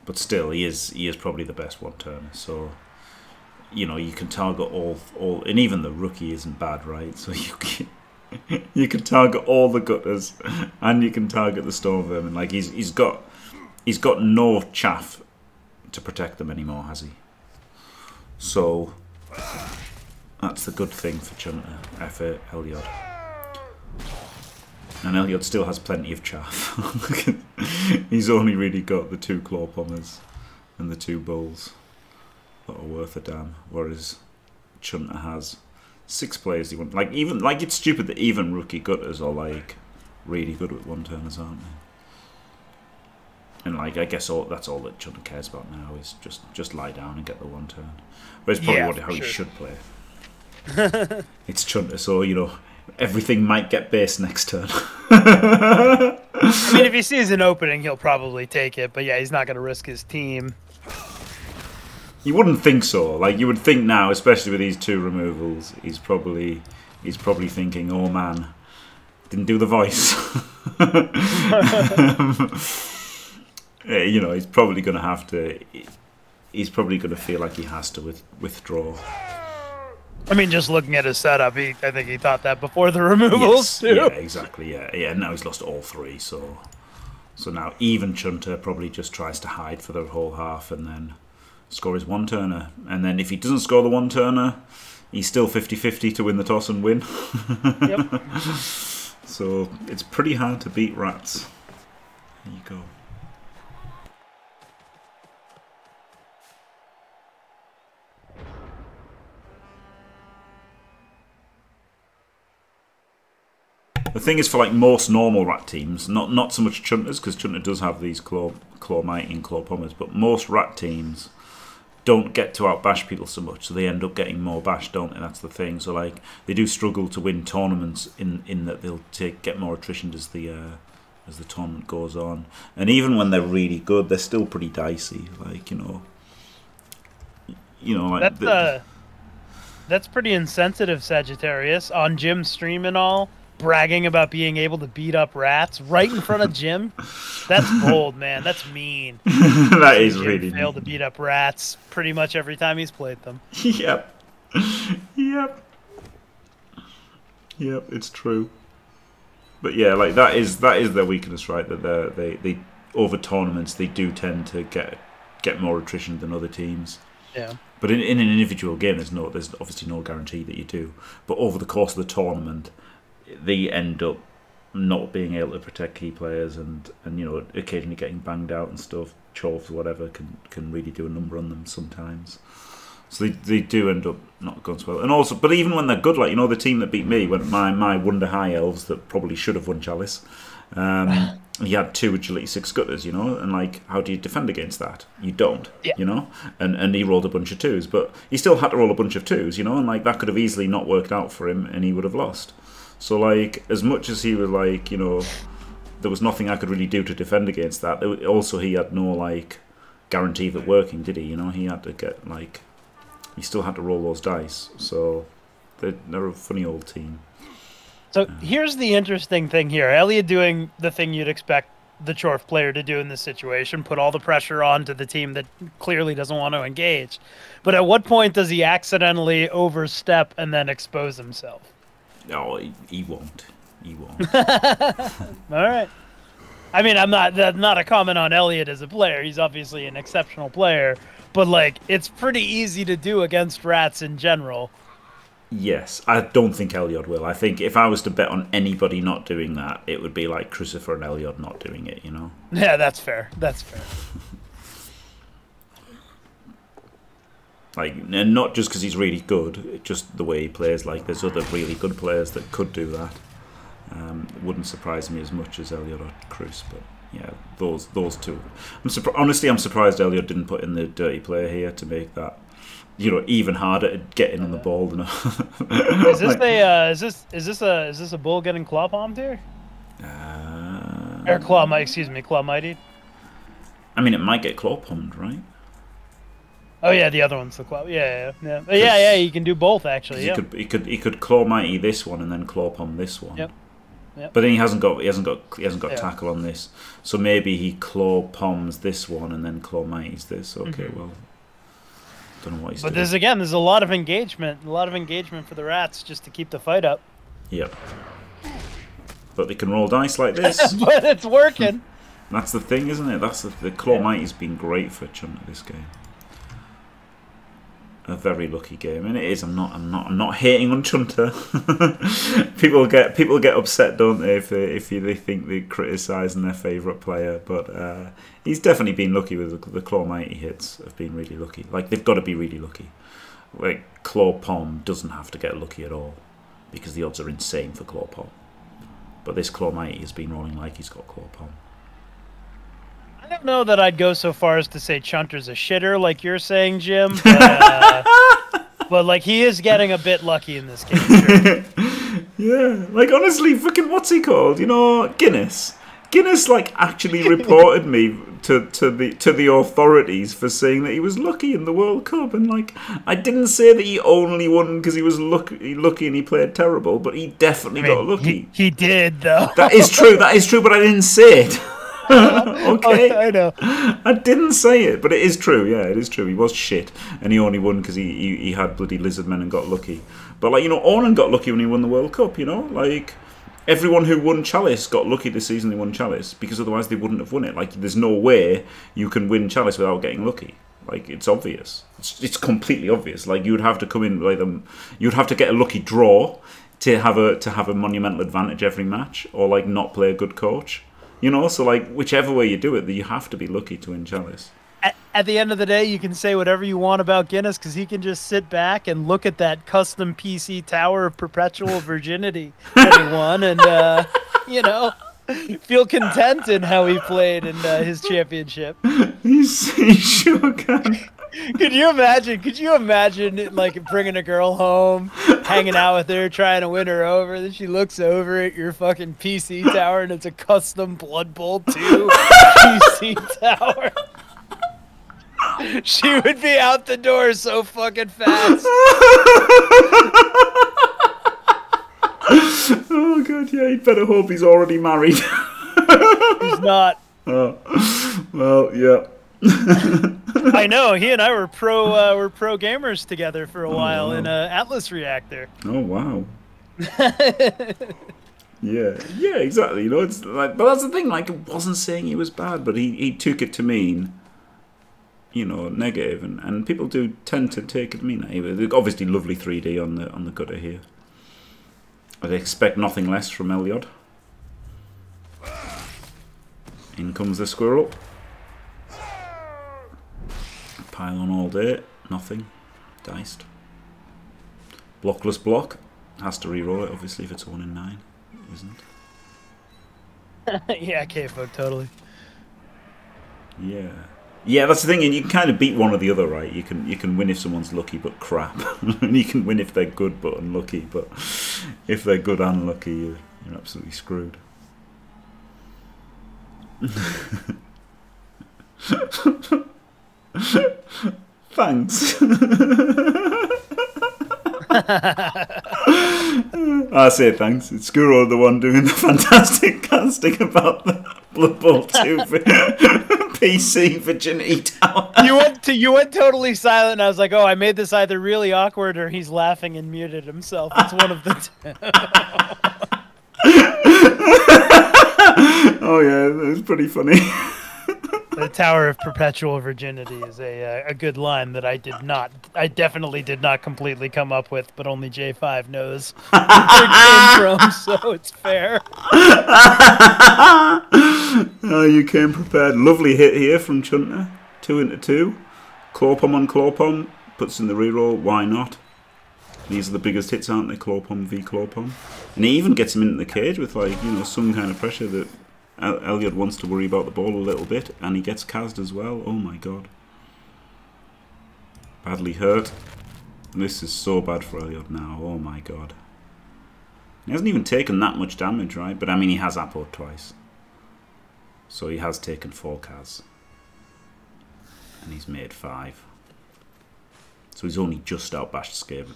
But still, he is probably the best 1-turner. So, you know, you can target all and even the rookie isn't bad, right? So you can you can target all the gutters and you can target the storm vermin. Like, he's got no chaff to protect them anymore, has he? So that's the good thing for Chunter, for Elyod. And Elyod still has plenty of chaff. He's only really got the 2 claw pommers and the 2 bulls that are worth a damn, whereas Chunter has 6 players he wants. Like, even like, it's stupid that even rookie gutters are like really good with 1-turners, aren't they? And, like, I guess that's all that Chunter cares about now is just lie down and get the 1 turn. But it's probably how he should play. It's Chunter, so, you know, everything might get base next turn. I mean, if he sees an opening, he'll probably take it. But, yeah, he's not going to risk his team. You wouldn't think so. Like, you would think now, especially with these 2 removals, he's probably thinking, oh, man, didn't do the voice. You know, he's probably going to have to. He's probably going to feel like he has to withdraw. I mean, just looking at his setup, I think he thought that before the removals, yes, too. Yeah, exactly. Yeah. Now he's lost all 3, so now even Chunter probably just tries to hide for the whole half and then score his 1-turner. And then if he doesn't score the 1-turner, he's still 50-50 to win the toss and win. Yep. So it's pretty hard to beat Rats. There you go. The thing is, for like most normal rat teams, not so much Chunters, because Chunter does have these claw might and claw pommers, but most rat teams don't get to outbash people so much, so they end up getting more bashed, don't they? That's the thing. So, like, they do struggle to win tournaments in that they'll get more attrition as the tournament goes on. And even when they're really good, they're still pretty dicey. Like, you know, like that's pretty insensitive, Sagittarius, on Jim's stream and all. Bragging about being able to beat up rats right in front of Jim. That's bold, man. That's mean. That is Jim really failed mean. To beat up rats pretty much every time he's played them. Yep, it's true. But yeah, like, that is their weakness, right? That they over tournaments they do tend to get more attrition than other teams. Yeah. But in an individual game, there's obviously no guarantee that you do. But over the course of the tournament, they end up not being able to protect key players and you know, occasionally getting banged out and stuff. Chorfs, whatever, can really do a number on them sometimes. So they do end up not going so well. And also, but even when they're good, like, you know, the team that beat me, when my Wonder High Elves that probably should have won Chalice, he had two agility six gutters, you know, and like, how do you defend against that? You don't, yeah. You know, and he rolled a bunch of twos, but he still had to roll a bunch of twos, you know, and like that could have easily not worked out for him, and he would have lost. So like, as much as he was like, you know, there was nothing I could really do to defend against that. Also, he had no like guarantee of it working, did he? You know, he had to get like, he still had to roll those dice. So they're a funny old team. So here's the interesting thing here. Elyod doing the thing you'd expect the Chorf player to do in this situation, put all the pressure on to the team that clearly doesn't want to engage. But at what point does he accidentally overstep and then expose himself? No, he won't. He won't. All right. I mean, that's not a comment on Elyod as a player. He's obviously an exceptional player. But, like, it's pretty easy to do against rats in general. Yes, I don't think Elyod will. I think if I was to bet on anybody not doing that, it would be like Christopher and Elyod not doing it, you know? Yeah, that's fair. That's fair. Like, and not just because he's really good, just the way he plays. Like, there's other really good players that could do that. It wouldn't surprise me as much as Elyod or Cruz, but yeah, those two. Honestly, I'm surprised Elyod didn't put in the dirty player here to make that, you know, even harder at getting on the ball than. Is this like, is this a bull getting claw palmed here? Or claw, excuse me, claw mighty. I mean, it might get claw palmed, right? Oh yeah, the other one's the claw. Yeah, yeah, yeah, yeah, yeah. You can do both actually. He could claw mighty this one and then claw palm this one. Yep. Yep. But then he hasn't got yeah. Tackle on this, so maybe he claw palms this one and then claw mighty's this. Okay, well. Don't know what he's doing. But there's a lot of engagement, for the rats just to keep the fight up. Yep. But they can roll dice like this. But it's working. That's the thing, isn't it? That's the claw mighty's been great for Chunter this game. A very lucky game, and it is. I'm not hating on Chunter. people get upset, don't they, if they think they're criticising their favourite player? But he's definitely been lucky with the claw mighty hits. Have been really lucky. Like they've got to be really lucky. Like claw palm doesn't have to get lucky at all, because the odds are insane for claw palm. But this claw mighty has been rolling like he's got claw palm. I don't know that I'd go so far as to say Chunter's a shitter, like you're saying, Jim. But, but like, he is getting a bit lucky in this game. Sure. Yeah, like, honestly, fucking what's he called? You know, Guinness. Guinness, like, actually reported me to the authorities for saying that he was lucky in the World Cup. And, like, I didn't say that he only won because he was lucky and he played terrible, but he definitely got lucky. He did, though. That is true, but I didn't say it. Okay, I know. I didn't say it, but it is true. Yeah, it is true. He was shit, and he only won because he had bloody lizard men and got lucky. But like you know, Orland got lucky when he won the World Cup. You know, like everyone who won Chalice got lucky this season. They won Chalice because otherwise they wouldn't have won it. Like there's no way you can win Chalice without getting lucky. Like it's obvious. It's completely obvious. Like you would have to come in like them. You'd have to get a lucky draw to have a monumental advantage every match, or like not play a good coach. You know, so like whichever way you do it, you have to be lucky to win Chalice. At the end of the day, you can say whatever you want about Guinness because he can just sit back and look at that custom PC tower of perpetual virginity that he won, and you know, feel content in how he played in his championship. He sure can. Could you imagine? Could you imagine like bringing a girl home, hanging out with her, trying to win her over? Then she looks over at your fucking PC tower, and it's a custom Blood Bowl 2 PC tower. She would be out the door so fucking fast. Oh god, yeah. You'd better hope he's already married. He's not. Oh. Well, yeah. I know. He and I were pro gamers together for a while in Atlas Reactor. Oh wow. Yeah, yeah, exactly. You know, it's like, but that's the thing. Like, I wasn't saying he was bad, but he took it to mean, you know, negative, and people do tend to take it to mean negative. Obviously, lovely 3D on the gutter here. I'd expect nothing less from Elyod. In comes the squirrel. Pile on all day, nothing, diced. Blockless block, has to re-roll it obviously if it's a 1 in 9, isn't it? Yeah, K-fog, totally. Yeah. Yeah, that's the thing, and you can kind of beat one or the other, right? You can win if someone's lucky but crap, and you can win if they're good but unlucky. But if they're good and lucky, you're absolutely screwed. Thanks. I say thanks. It's Scuro, the one doing the fantastic casting about the Blood Bowl 2 PC virginity tower. You went totally silent, and I was like, oh, I made this either really awkward or he's laughing and muted himself. It's one of the two. Oh yeah, that was pretty funny. The Tower of Perpetual Virginity is a good line that I definitely did not completely come up with, but only J5 knows where it came from, so it's fair. Oh, you came prepared. Lovely hit here from Chunter. 2 into 2. Clawpom on Clawpom. Puts in the reroll. Why not? These are the biggest hits, aren't they? Clawpom v Clawpom. And he even gets him into the cage with, like, you know, some kind of pressure that Elyod wants to worry about the ball a little bit, and he gets Kaz'd as well. Oh my god. Badly hurt. This is so bad for Elyod now. Oh my god. He hasn't even taken that much damage, right? But I mean, he has appoed twice. So he has taken 4 Kaz. And he's made 5. So he's only just outbashed Skaven.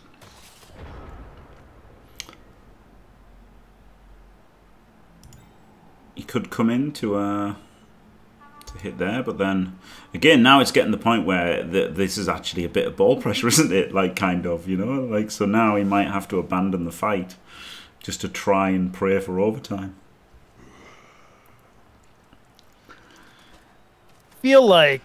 He could come in to hit there, but then again, now it's getting the point where this is actually a bit of ball pressure, isn't it? Like, kind of, you know, like, so now he might have to abandon the fight just to try and pray for overtime. I feel like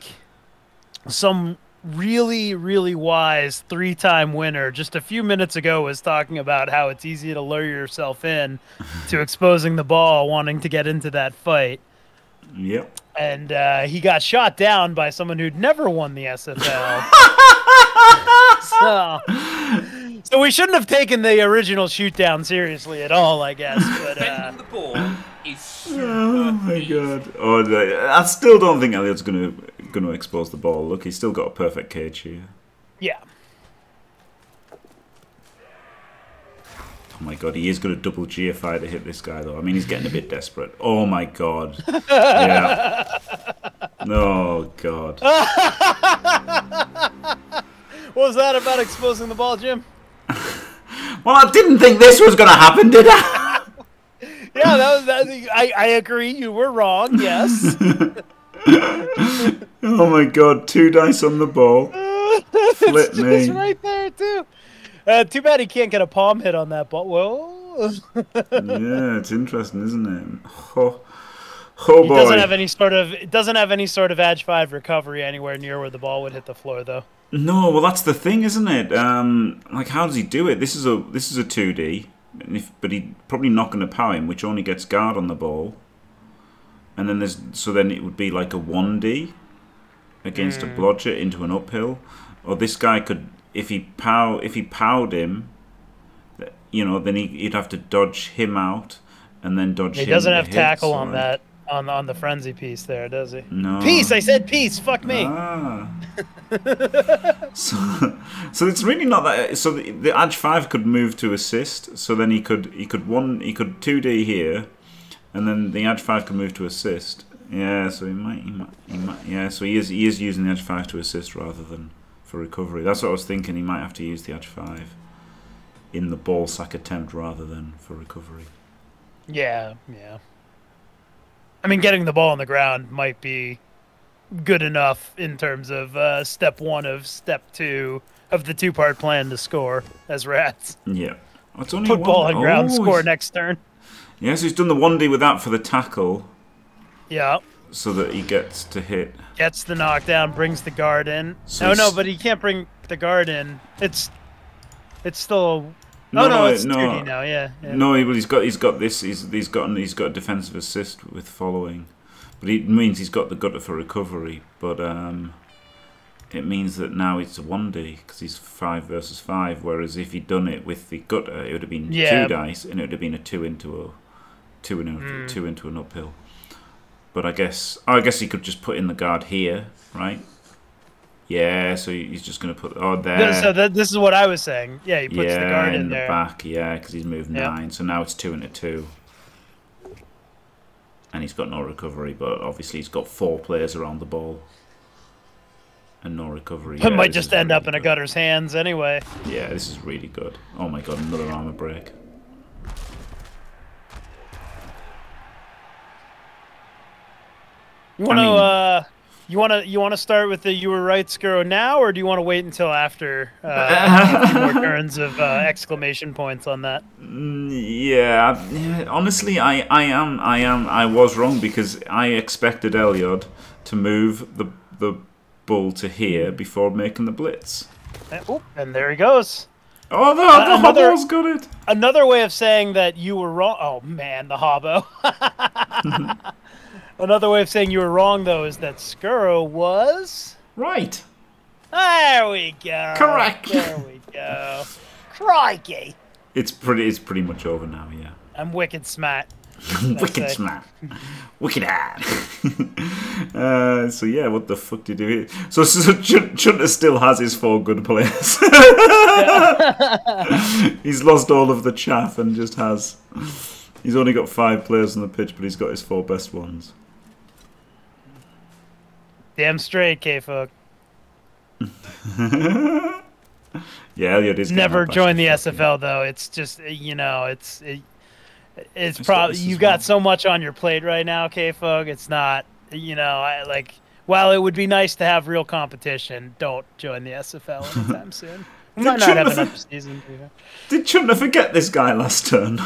some really, really wise 3-time winner just a few minutes ago was talking about how it's easy to lure yourself in to exposing the ball, wanting to get into that fight. Yep. And he got shot down by someone who'd never won the SFL. So we shouldn't have taken the original shoot down seriously at all, I guess. But the ball is super easy. God. Oh, I still don't think Elyod's going to expose the ball. Look, he's still got a perfect cage here. Yeah. Oh my god, he is going to double GFI to hit this guy, though. I mean, he's getting a bit desperate. Oh my god. Yeah. Oh god. What was that about exposing the ball, Jim? Well, I didn't think this was going to happen, did I? Yeah, I agree. You were wrong, yes. Oh my god, 2 dice on the ball. Flip it's me. It's right there, too. Too bad he can't get a palm hit on that ball. Whoa. Yeah, it's interesting, isn't it? Oh, oh boy. It doesn't have any sort of Edge 5 recovery anywhere near where the ball would hit the floor, though. No, well, that's the thing, isn't it? Like, how does he do it? This is a 2D, but he's probably not going to power him, which only gets guard on the ball. And then so then it would be like a 1D against a blodger into an uphill, or this guy could, if he powed him, you know, then he'd have to dodge him out and then dodge. He doesn't have tackle on that on the frenzy piece there, does he? No. Peace, I said peace. Fuck me. Ah. so it's really not that. So the edge 5 could move to assist. So then he could 2D here. And then the edge 5 can move to assist. Yeah, so he might. Yeah, so he is using the edge 5 to assist rather than for recovery. That's what I was thinking. He might have to use the edge 5 in the ball sack attempt rather than for recovery. Yeah, yeah. I mean, getting the ball on the ground might be good enough in terms of step 1 of step 2 of the 2-part plan to score as rats. Yeah, oh, it's only put ball on ground, score next turn. Yeah, so he's done the 1D with that for the tackle. Yeah. So that he gets to hit. Gets the knockdown, brings the guard in. So no, but he can't bring the guard in. It's still. No, no, it's 2D now. Yeah, yeah. No, but he's got this. He's got a defensive assist with following, but it means he's got the gutter for recovery. But it means that now it's a 1D because he's 5 versus 5. Whereas if he'd done it with the gutter, it would have been 2 dice, and it would have been a 2 into a two into an uphill. But I guess he could just put in the guard here, right? Yeah, so he's just going to put... Oh, there. So this is what I was saying. Yeah, he puts the guard in there. Yeah, in the back, yeah, because he's moved 9. So now it's 2 into 2. And he's got no recovery, but obviously he's got 4 players around the ball. And no recovery. It might just end up in a gutter's hands anyway. Yeah, this is really good. Oh my god, another armor break. You want to... You want to start with the "you were right, Scuro" now, or do you want to wait until after more turns of exclamation points on that? Yeah, honestly, I was wrong, because I expected Elyod to move the ball to here before making the blitz. And there he goes. Oh, the Hobbo's got it. Another way of saying that you were wrong. Oh man, the Hobbo. Another way of saying you were wrong, though, is that Scuro was... right. There we go. Correct. There we go. Crikey. It's pretty much over now, yeah. I'm wicked smart. Wicked smart. Wicked hard. So, yeah, what the fuck did he do? So Chunter still has his 4 good players. He's lost all of the chaff and just has... He's only got 5 players on the pitch, but he's got his 4 best ones. Damn straight, K-fog. Yeah, Elyod is never joined the SFL though. It's just, you know, it's probably you got so much on your plate right now, K-fog. It's not, you know, while it would be nice to have real competition, don't join the SFL anytime soon. We might not have another season. Did Chunter forget this guy last turn?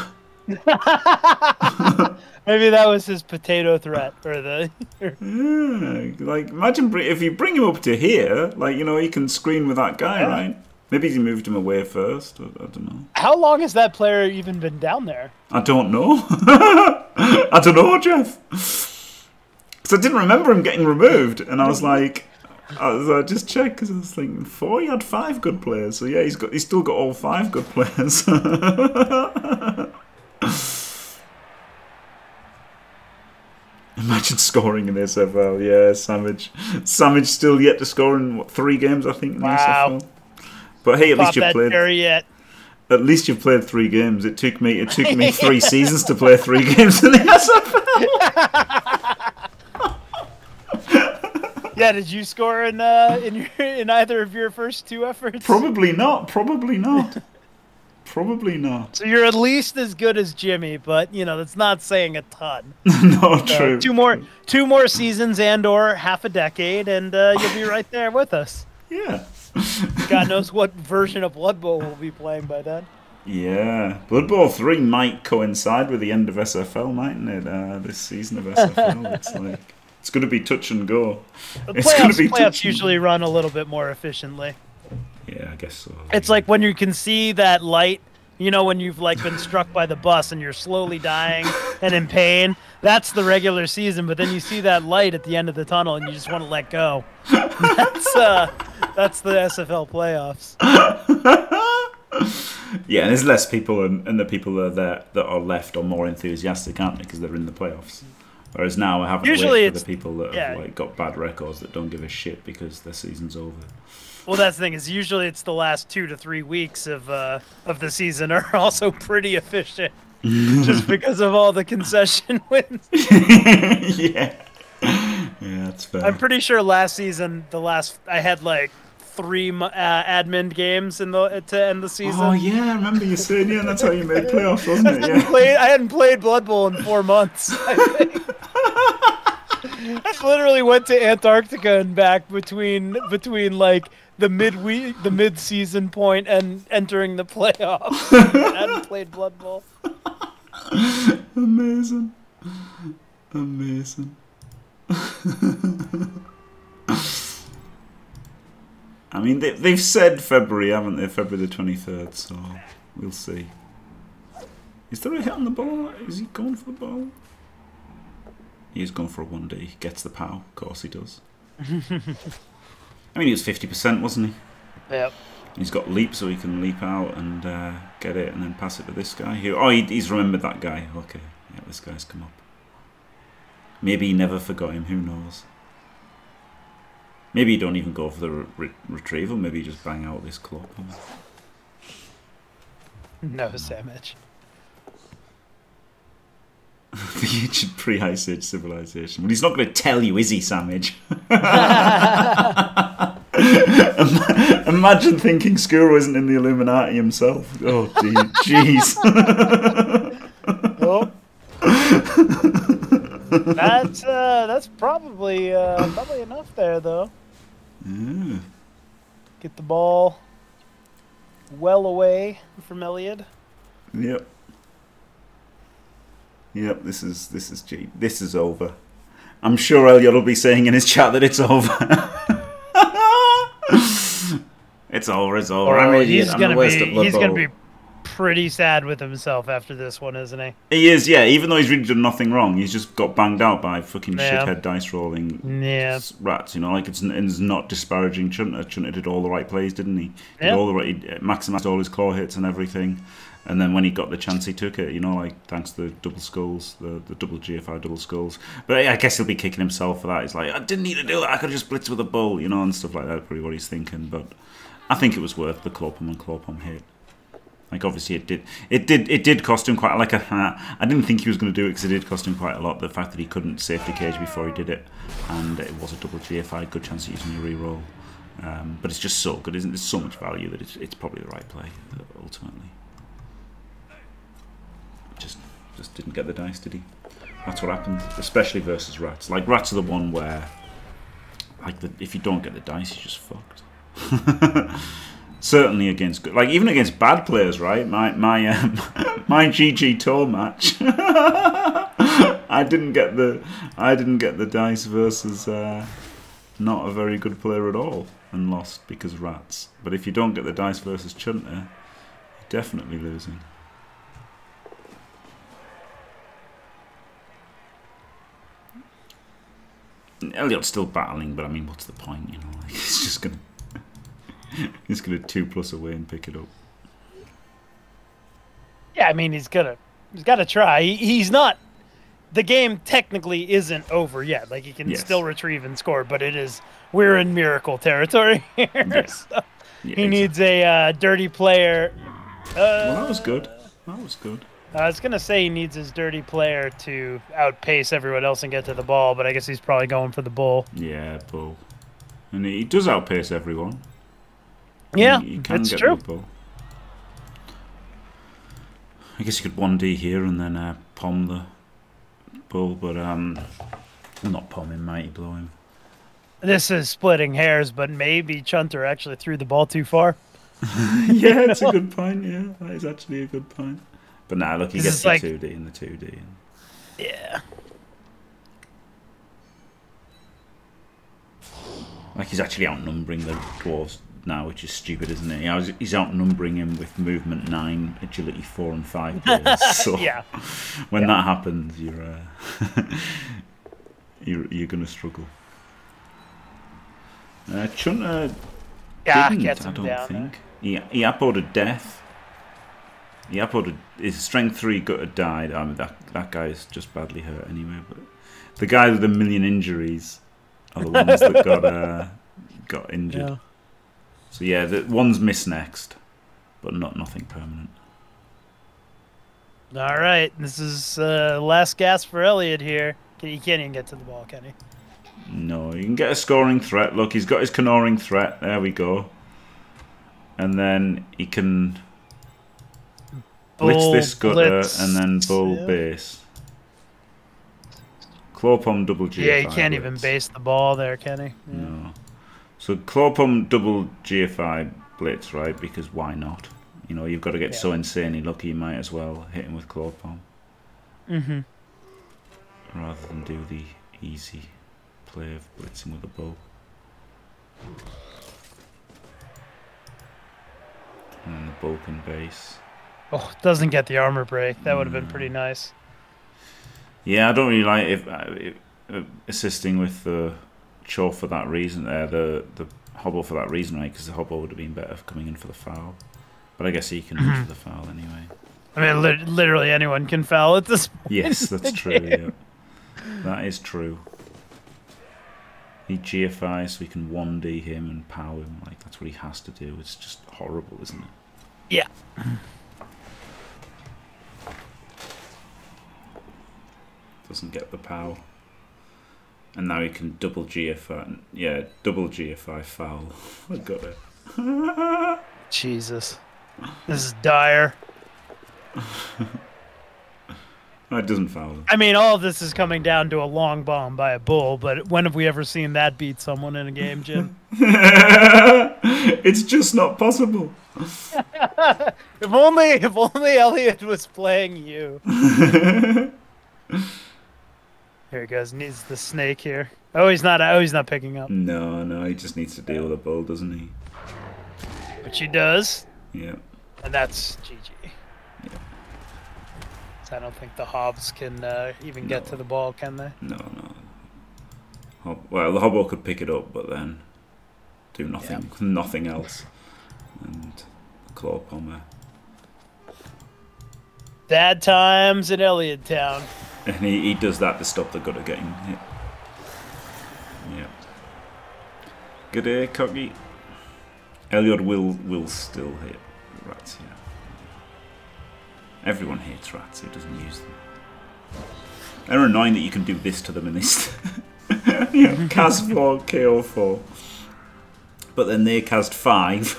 Maybe that was his potato threat, or the... yeah, like, imagine if you bring him up to here, like, you know, he can screen with that guy, right? Maybe he moved him away first, or, I don't know. How long has that player even been down there? I don't know. I don't know, Jeff. Because I didn't remember him getting removed, and I was like, I just checked, because I was thinking, 4, he had 5 good players, so yeah, he's still got all 5 good players. Imagine scoring in the SFL. Yeah, Samage still yet to score in what, 3 games, I think, in the SFL. But hey, at least you've played 3 games. It took me 3 seasons to play 3 games in the SFL. Yeah, did you score in either of your first 2 efforts? Probably not. Probably not. Probably not. So you're at least as good as Jimmy, but you know that's not saying a ton. No, so true. Two more seasons and/or half a decade, and you'll be right there with us. Yeah. God knows what version of Blood Bowl we'll be playing by then. Yeah, Blood Bowl 3 might coincide with the end of SFL, mightn't it? This season of SFL, it's like it's going to be touch and go. Playoffs usually run a little bit more efficiently. Yeah, I guess so. It's like when you can see that light, you know, when you've like been struck by the bus and you're slowly dying and in pain. That's the regular season, but then you see that light at the end of the tunnel and you just want to let go. That's the SFL playoffs. Yeah, and there's less people, and the people that are left are more enthusiastic, aren't they? Because they're in the playoffs. Whereas now I have to wait for the people that have like got bad records that don't give a shit because their season's over. Well, that's the thing, is usually it's the last 2 to 3 weeks of the season are also pretty efficient, just because of all the concession wins. Yeah, that's fair. I'm pretty sure last season, I had like 3 admin games to end the season. Oh yeah, I remember you saying, yeah, that's how you made playoffs, wasn't it? Yeah. I hadn't played Blood Bowl in 4 months, I think. I literally went to Antarctica and back between like the mid-season point and entering the playoffs. I hadn't played Blood Bowl. Amazing. Amazing. I mean, they've said February, haven't they? February the 23rd, so we'll see. Is there a hit on the ball? Is he going for the ball? He's gone for a 1D. He gets the power. Of course he does. I mean, he was 50%, wasn't he? Yep. And he's got leap, so he can leap out and get it and then pass it to this guy. He's remembered that guy. Okay. Yeah, this guy's come up. Maybe he never forgot him, who knows. Maybe you don't even go for the retrieval, maybe you just bang out this claw. No, Samage. The ancient pre-Ice Age civilization. Well, he's not going to tell you, is he, Samage? Imagine thinking Scuro isn't in the Illuminati himself. Oh, jeez. Oh. That's probably enough there, though. Yeah. Get the ball well away from Elyod. Yep. Yep, this is cheap. This is over. I'm sure Elyod will be saying in his chat that it's over. It's over. It's over. Oh, I'm an idiot. I'm the worst at Blood Bowl. He's gonna be pretty sad with himself after this one, isn't he? He is. Yeah. Even though he's really done nothing wrong, he's just got banged out by fucking shithead dice rolling rats. You know, like it's not disparaging Chunter. Chunter did all the right plays, didn't he? Did all the right. He maximized all his claw hits and everything. And then when he got the chance, he took it. You know, like thanks to the double skulls, the double GFI double skulls. But I guess he'll be kicking himself for that. He's like, I didn't need to do that. I could just blitz with a ball, you know, and stuff like that. Probably what he's thinking. But I think it was worth the claw pump hit. Like obviously it did cost him quite like a hat. I didn't think he was going to do it because it did cost him quite a lot. The fact that he couldn't safety cage before he did it, and it was a double GFI, good chance of using a reroll. But it's just so good, isn't it? There's so much value that it's probably the right play ultimately. Just didn't get the dice, did he? That's what happens, especially versus rats. Like rats are the one where, like, if you don't get the dice, you're just fucked. Certainly against good, like even against bad players, right? My GG Tour match. I didn't get the dice versus not a very good player at all and lost because rats. But if you don't get the dice versus Chunter, you're definitely losing. Elyod's still battling, but I mean, what's the point? You know, like, he's just gonna, he's gonna 2+ away and pick it up. Yeah, I mean, he's gotta try. He's not. The game technically isn't over yet. Like he can still retrieve and score, but it is. We're in miracle territory here. Yes. So yeah, he needs a dirty player. Well, that was good. That was good. I was going to say he needs his dirty player to outpace everyone else and get to the ball, but I guess he's probably going for the bull. Yeah, bull. And he does outpace everyone. Yeah, he can that's get true. The bull. I guess you could 1D here and then palm the bull, but not palm him, mighty blow him. This is splitting hairs, but maybe Chunter actually threw the ball too far. Yeah, that's a good point, yeah. That is actually a good point. But now look, he gets the 2D and the 2D. Yeah. Like he's actually outnumbering the dwarves now, which is stupid, isn't it? He's outnumbring him with movement 9, agility 4, and 5 players. So yeah. When that happens, you're gonna struggle. Chunter didn't, I don't think. He uploaded to death. He uploaded his strength 3 gutter died. I mean that guy is just badly hurt anyway. But the guy with a million injuries are the ones that got injured. Yeah. So yeah, the one's missed next, but nothing permanent. All right, this is last gasp for Elyod here. He can't even get to the ball, can he? No, he can get a scoring threat. Look, he's got his canoring threat. There we go. And then he can. Blitz this gutter and then bull base. Claw pump double GFI. Yeah, he can't even base the ball there, can he? Yeah. No. So claw pump double GFI blitz, right? Because why not? You know, you've got to get so insanely lucky, you might as well hit him with claw pump. Mm-hmm. Rather than do the easy play of blitzing with the bull. And then the bull can base. Oh, doesn't get the armor break. That would have been pretty nice. Yeah, I don't really like assisting with the Chorf for that reason. The Hobble for that reason, right? Because the Hobble would have been better for coming in for the foul. But I guess he can reach for the foul anyway. I mean, literally anyone can foul at this point. Yes, that's true. Yeah. That is true. He GFIs so he can 1D him and power him. Like, that's what he has to do. It's just horrible, isn't it? Yeah. Doesn't get the power. And now he can double GFI. Yeah, double GFI foul. I got it. Jesus. This is dire. No, it doesn't foul him. I mean, all of this is coming down to a long bomb by a bull, but when have we ever seen that beat someone in a game, Jim? It's just not possible. If only Elyod was playing you. Here he goes, needs the snake here. Oh, he's not picking up. No, he just needs to deal with a bull, doesn't he? Which he does. Yeah. And that's GG. Yeah. So I don't think the Hobbs can even get to the ball, can they? No. Well, the Hobbo could pick it up, but then do nothing, nothing else. And the claw pommer. Bad times in Elyod Town. And he does that to stop the gutter getting hit. Yeah. Good day, Coggy. Elyod will still hit rats, yeah. Everyone hates rats who doesn't use them. They're annoying that you can do this to them in this. Yeah, cast 4, KO 4. But then they cast 5.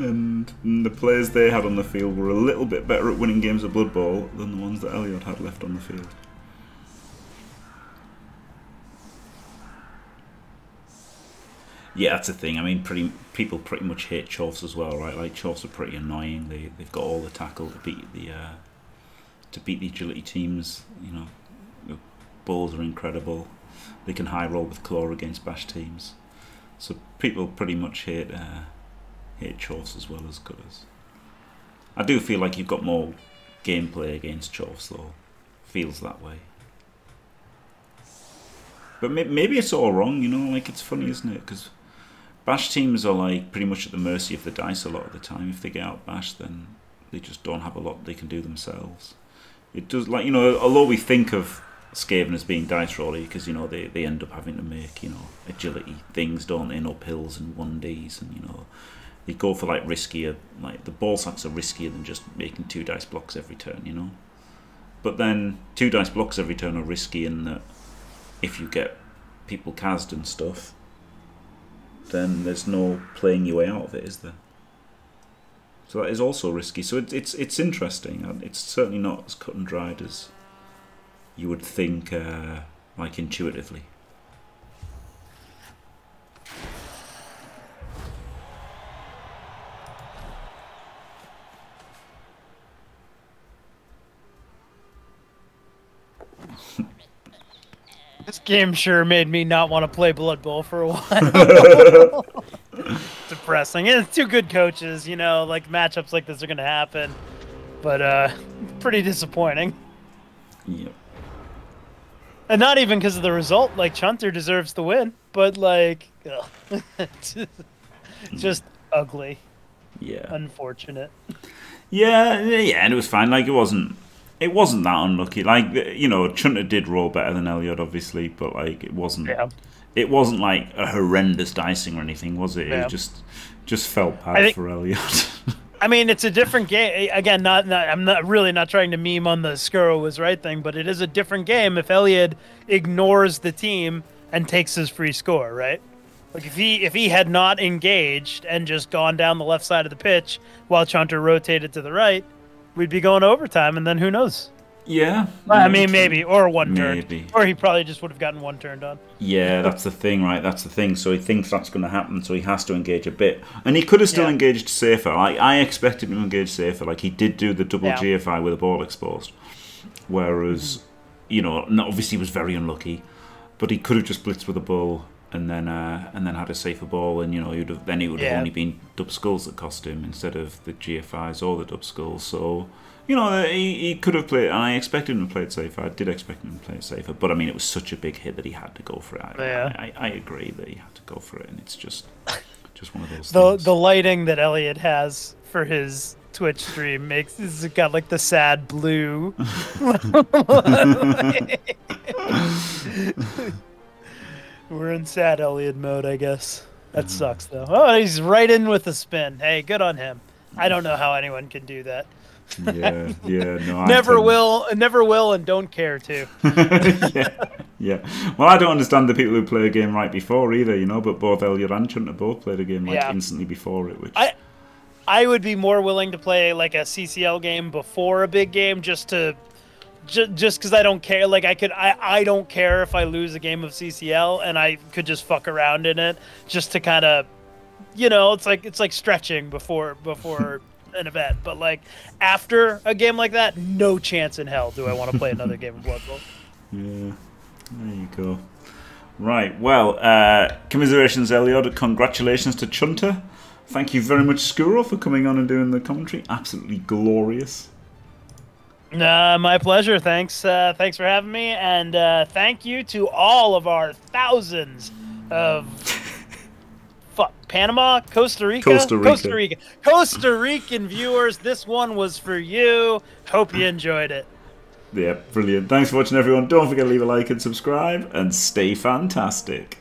And the players they had on the field were a little bit better at winning games of Blood Bowl than the ones that Elyod had left on the field. Yeah, that's the thing. I mean, people pretty much hate Chorfs as well, right? Like, Chorfs are pretty annoying. They've got all the tackle to beat the agility teams. You know, the Bulls are incredible. They can high roll with claw against bash teams. So people pretty much hate Chorfs as well as gutters. I do feel like you've got more gameplay against Chorfs though. Feels that way. But maybe it's all wrong, you know. Like, it's funny, isn't it? Because bash teams are like pretty much at the mercy of the dice a lot of the time. If they get out bashed, then they just don't have a lot they can do themselves. It does, like, you know, although we think of Skaven as being dice rolly because, you know, they end up having to make, you know, agility things, don't they, and up hills and 1Ds, and, you know, they go for like riskier, like the ball sacks are riskier than just making 2 dice blocks every turn, you know. But then 2 dice blocks every turn are risky in that if you get people cased and stuff, then there's no playing your way out of it, is there? So that is also risky. So it's interesting. It's certainly not as cut and dried as you would think, like, intuitively. This game sure made me not want to play Blood Bowl for a while. Depressing. And it's 2 good coaches, you know, like, matchups like this are going to happen. But pretty disappointing. Yep. And not even because of the result. Like, Chunter deserves the win. But, like, just ugly. Yeah. Unfortunate. Yeah, and it was fine. Like, it wasn't that unlucky. Like, you know, Chunter did roll better than Elyod, obviously, but, like, it wasn't like a horrendous dicing or anything, was it? Yeah. It just felt bad for Elyod. I mean, it's a different game. Again, I'm not trying to meme on the Scuro was right thing, but it is a different game if Elyod ignores the team and takes his free score, right? Like, if he had not engaged and just gone down the left side of the pitch while Chunter rotated to the right, we'd be going overtime, and then who knows? Yeah. I mean, maybe. Or one turn. Or he probably just would have gotten one turned on. Yeah, that's the thing, right? That's the thing. So he thinks that's going to happen, so he has to engage a bit. And he could have still engaged safer. Like, I expected him to engage safer. Like, he did do the double GFI with a ball exposed. Whereas, you know, obviously he was very unlucky. But he could have just blitzed with a ball and then had a safer ball, and, you know, it would have only been dub skulls that cost him instead of the GFIs or the dub skulls. So, you know, he could have played, and I expected him to play it safer. I did expect him to play it safer, but I mean, it was such a big hit that he had to go for it. I agree that he had to go for it, and it's just one of those things. The lighting that Elyod has for his Twitch stream makes it's got like the sad blue. We're in sad Elyod mode, I guess. That sucks though. Oh, he's right in with the spin. Hey, good on him. I don't know how anyone can do that. Yeah, yeah, no. Never will, and don't care to. yeah. Well, I don't understand the people who play a game right before either, you know. But both Elyod and Chunter both played a game like instantly before it, which I would be more willing to play like a CCL game before a big game just to. Just because I don't care, like I don't care if I lose a game of CCL, and I could just fuck around in it, just to kind of, you know, it's like stretching before an event, but like after a game like that, no chance in hell do I want to play another game of Blood Bowl. Yeah, there you go. Right, well, commiserations, Elyod. Congratulations to Chunter. Thank you very much, Scuro, for coming on and doing the commentary. Absolutely glorious. My pleasure. Thanks. Thanks for having me, and thank you to all of our thousands of Panama, Costa Rican viewers. This one was for you. Hope you enjoyed it. Yeah, brilliant. Thanks for watching, everyone. Don't forget to leave a like and subscribe, and stay fantastic.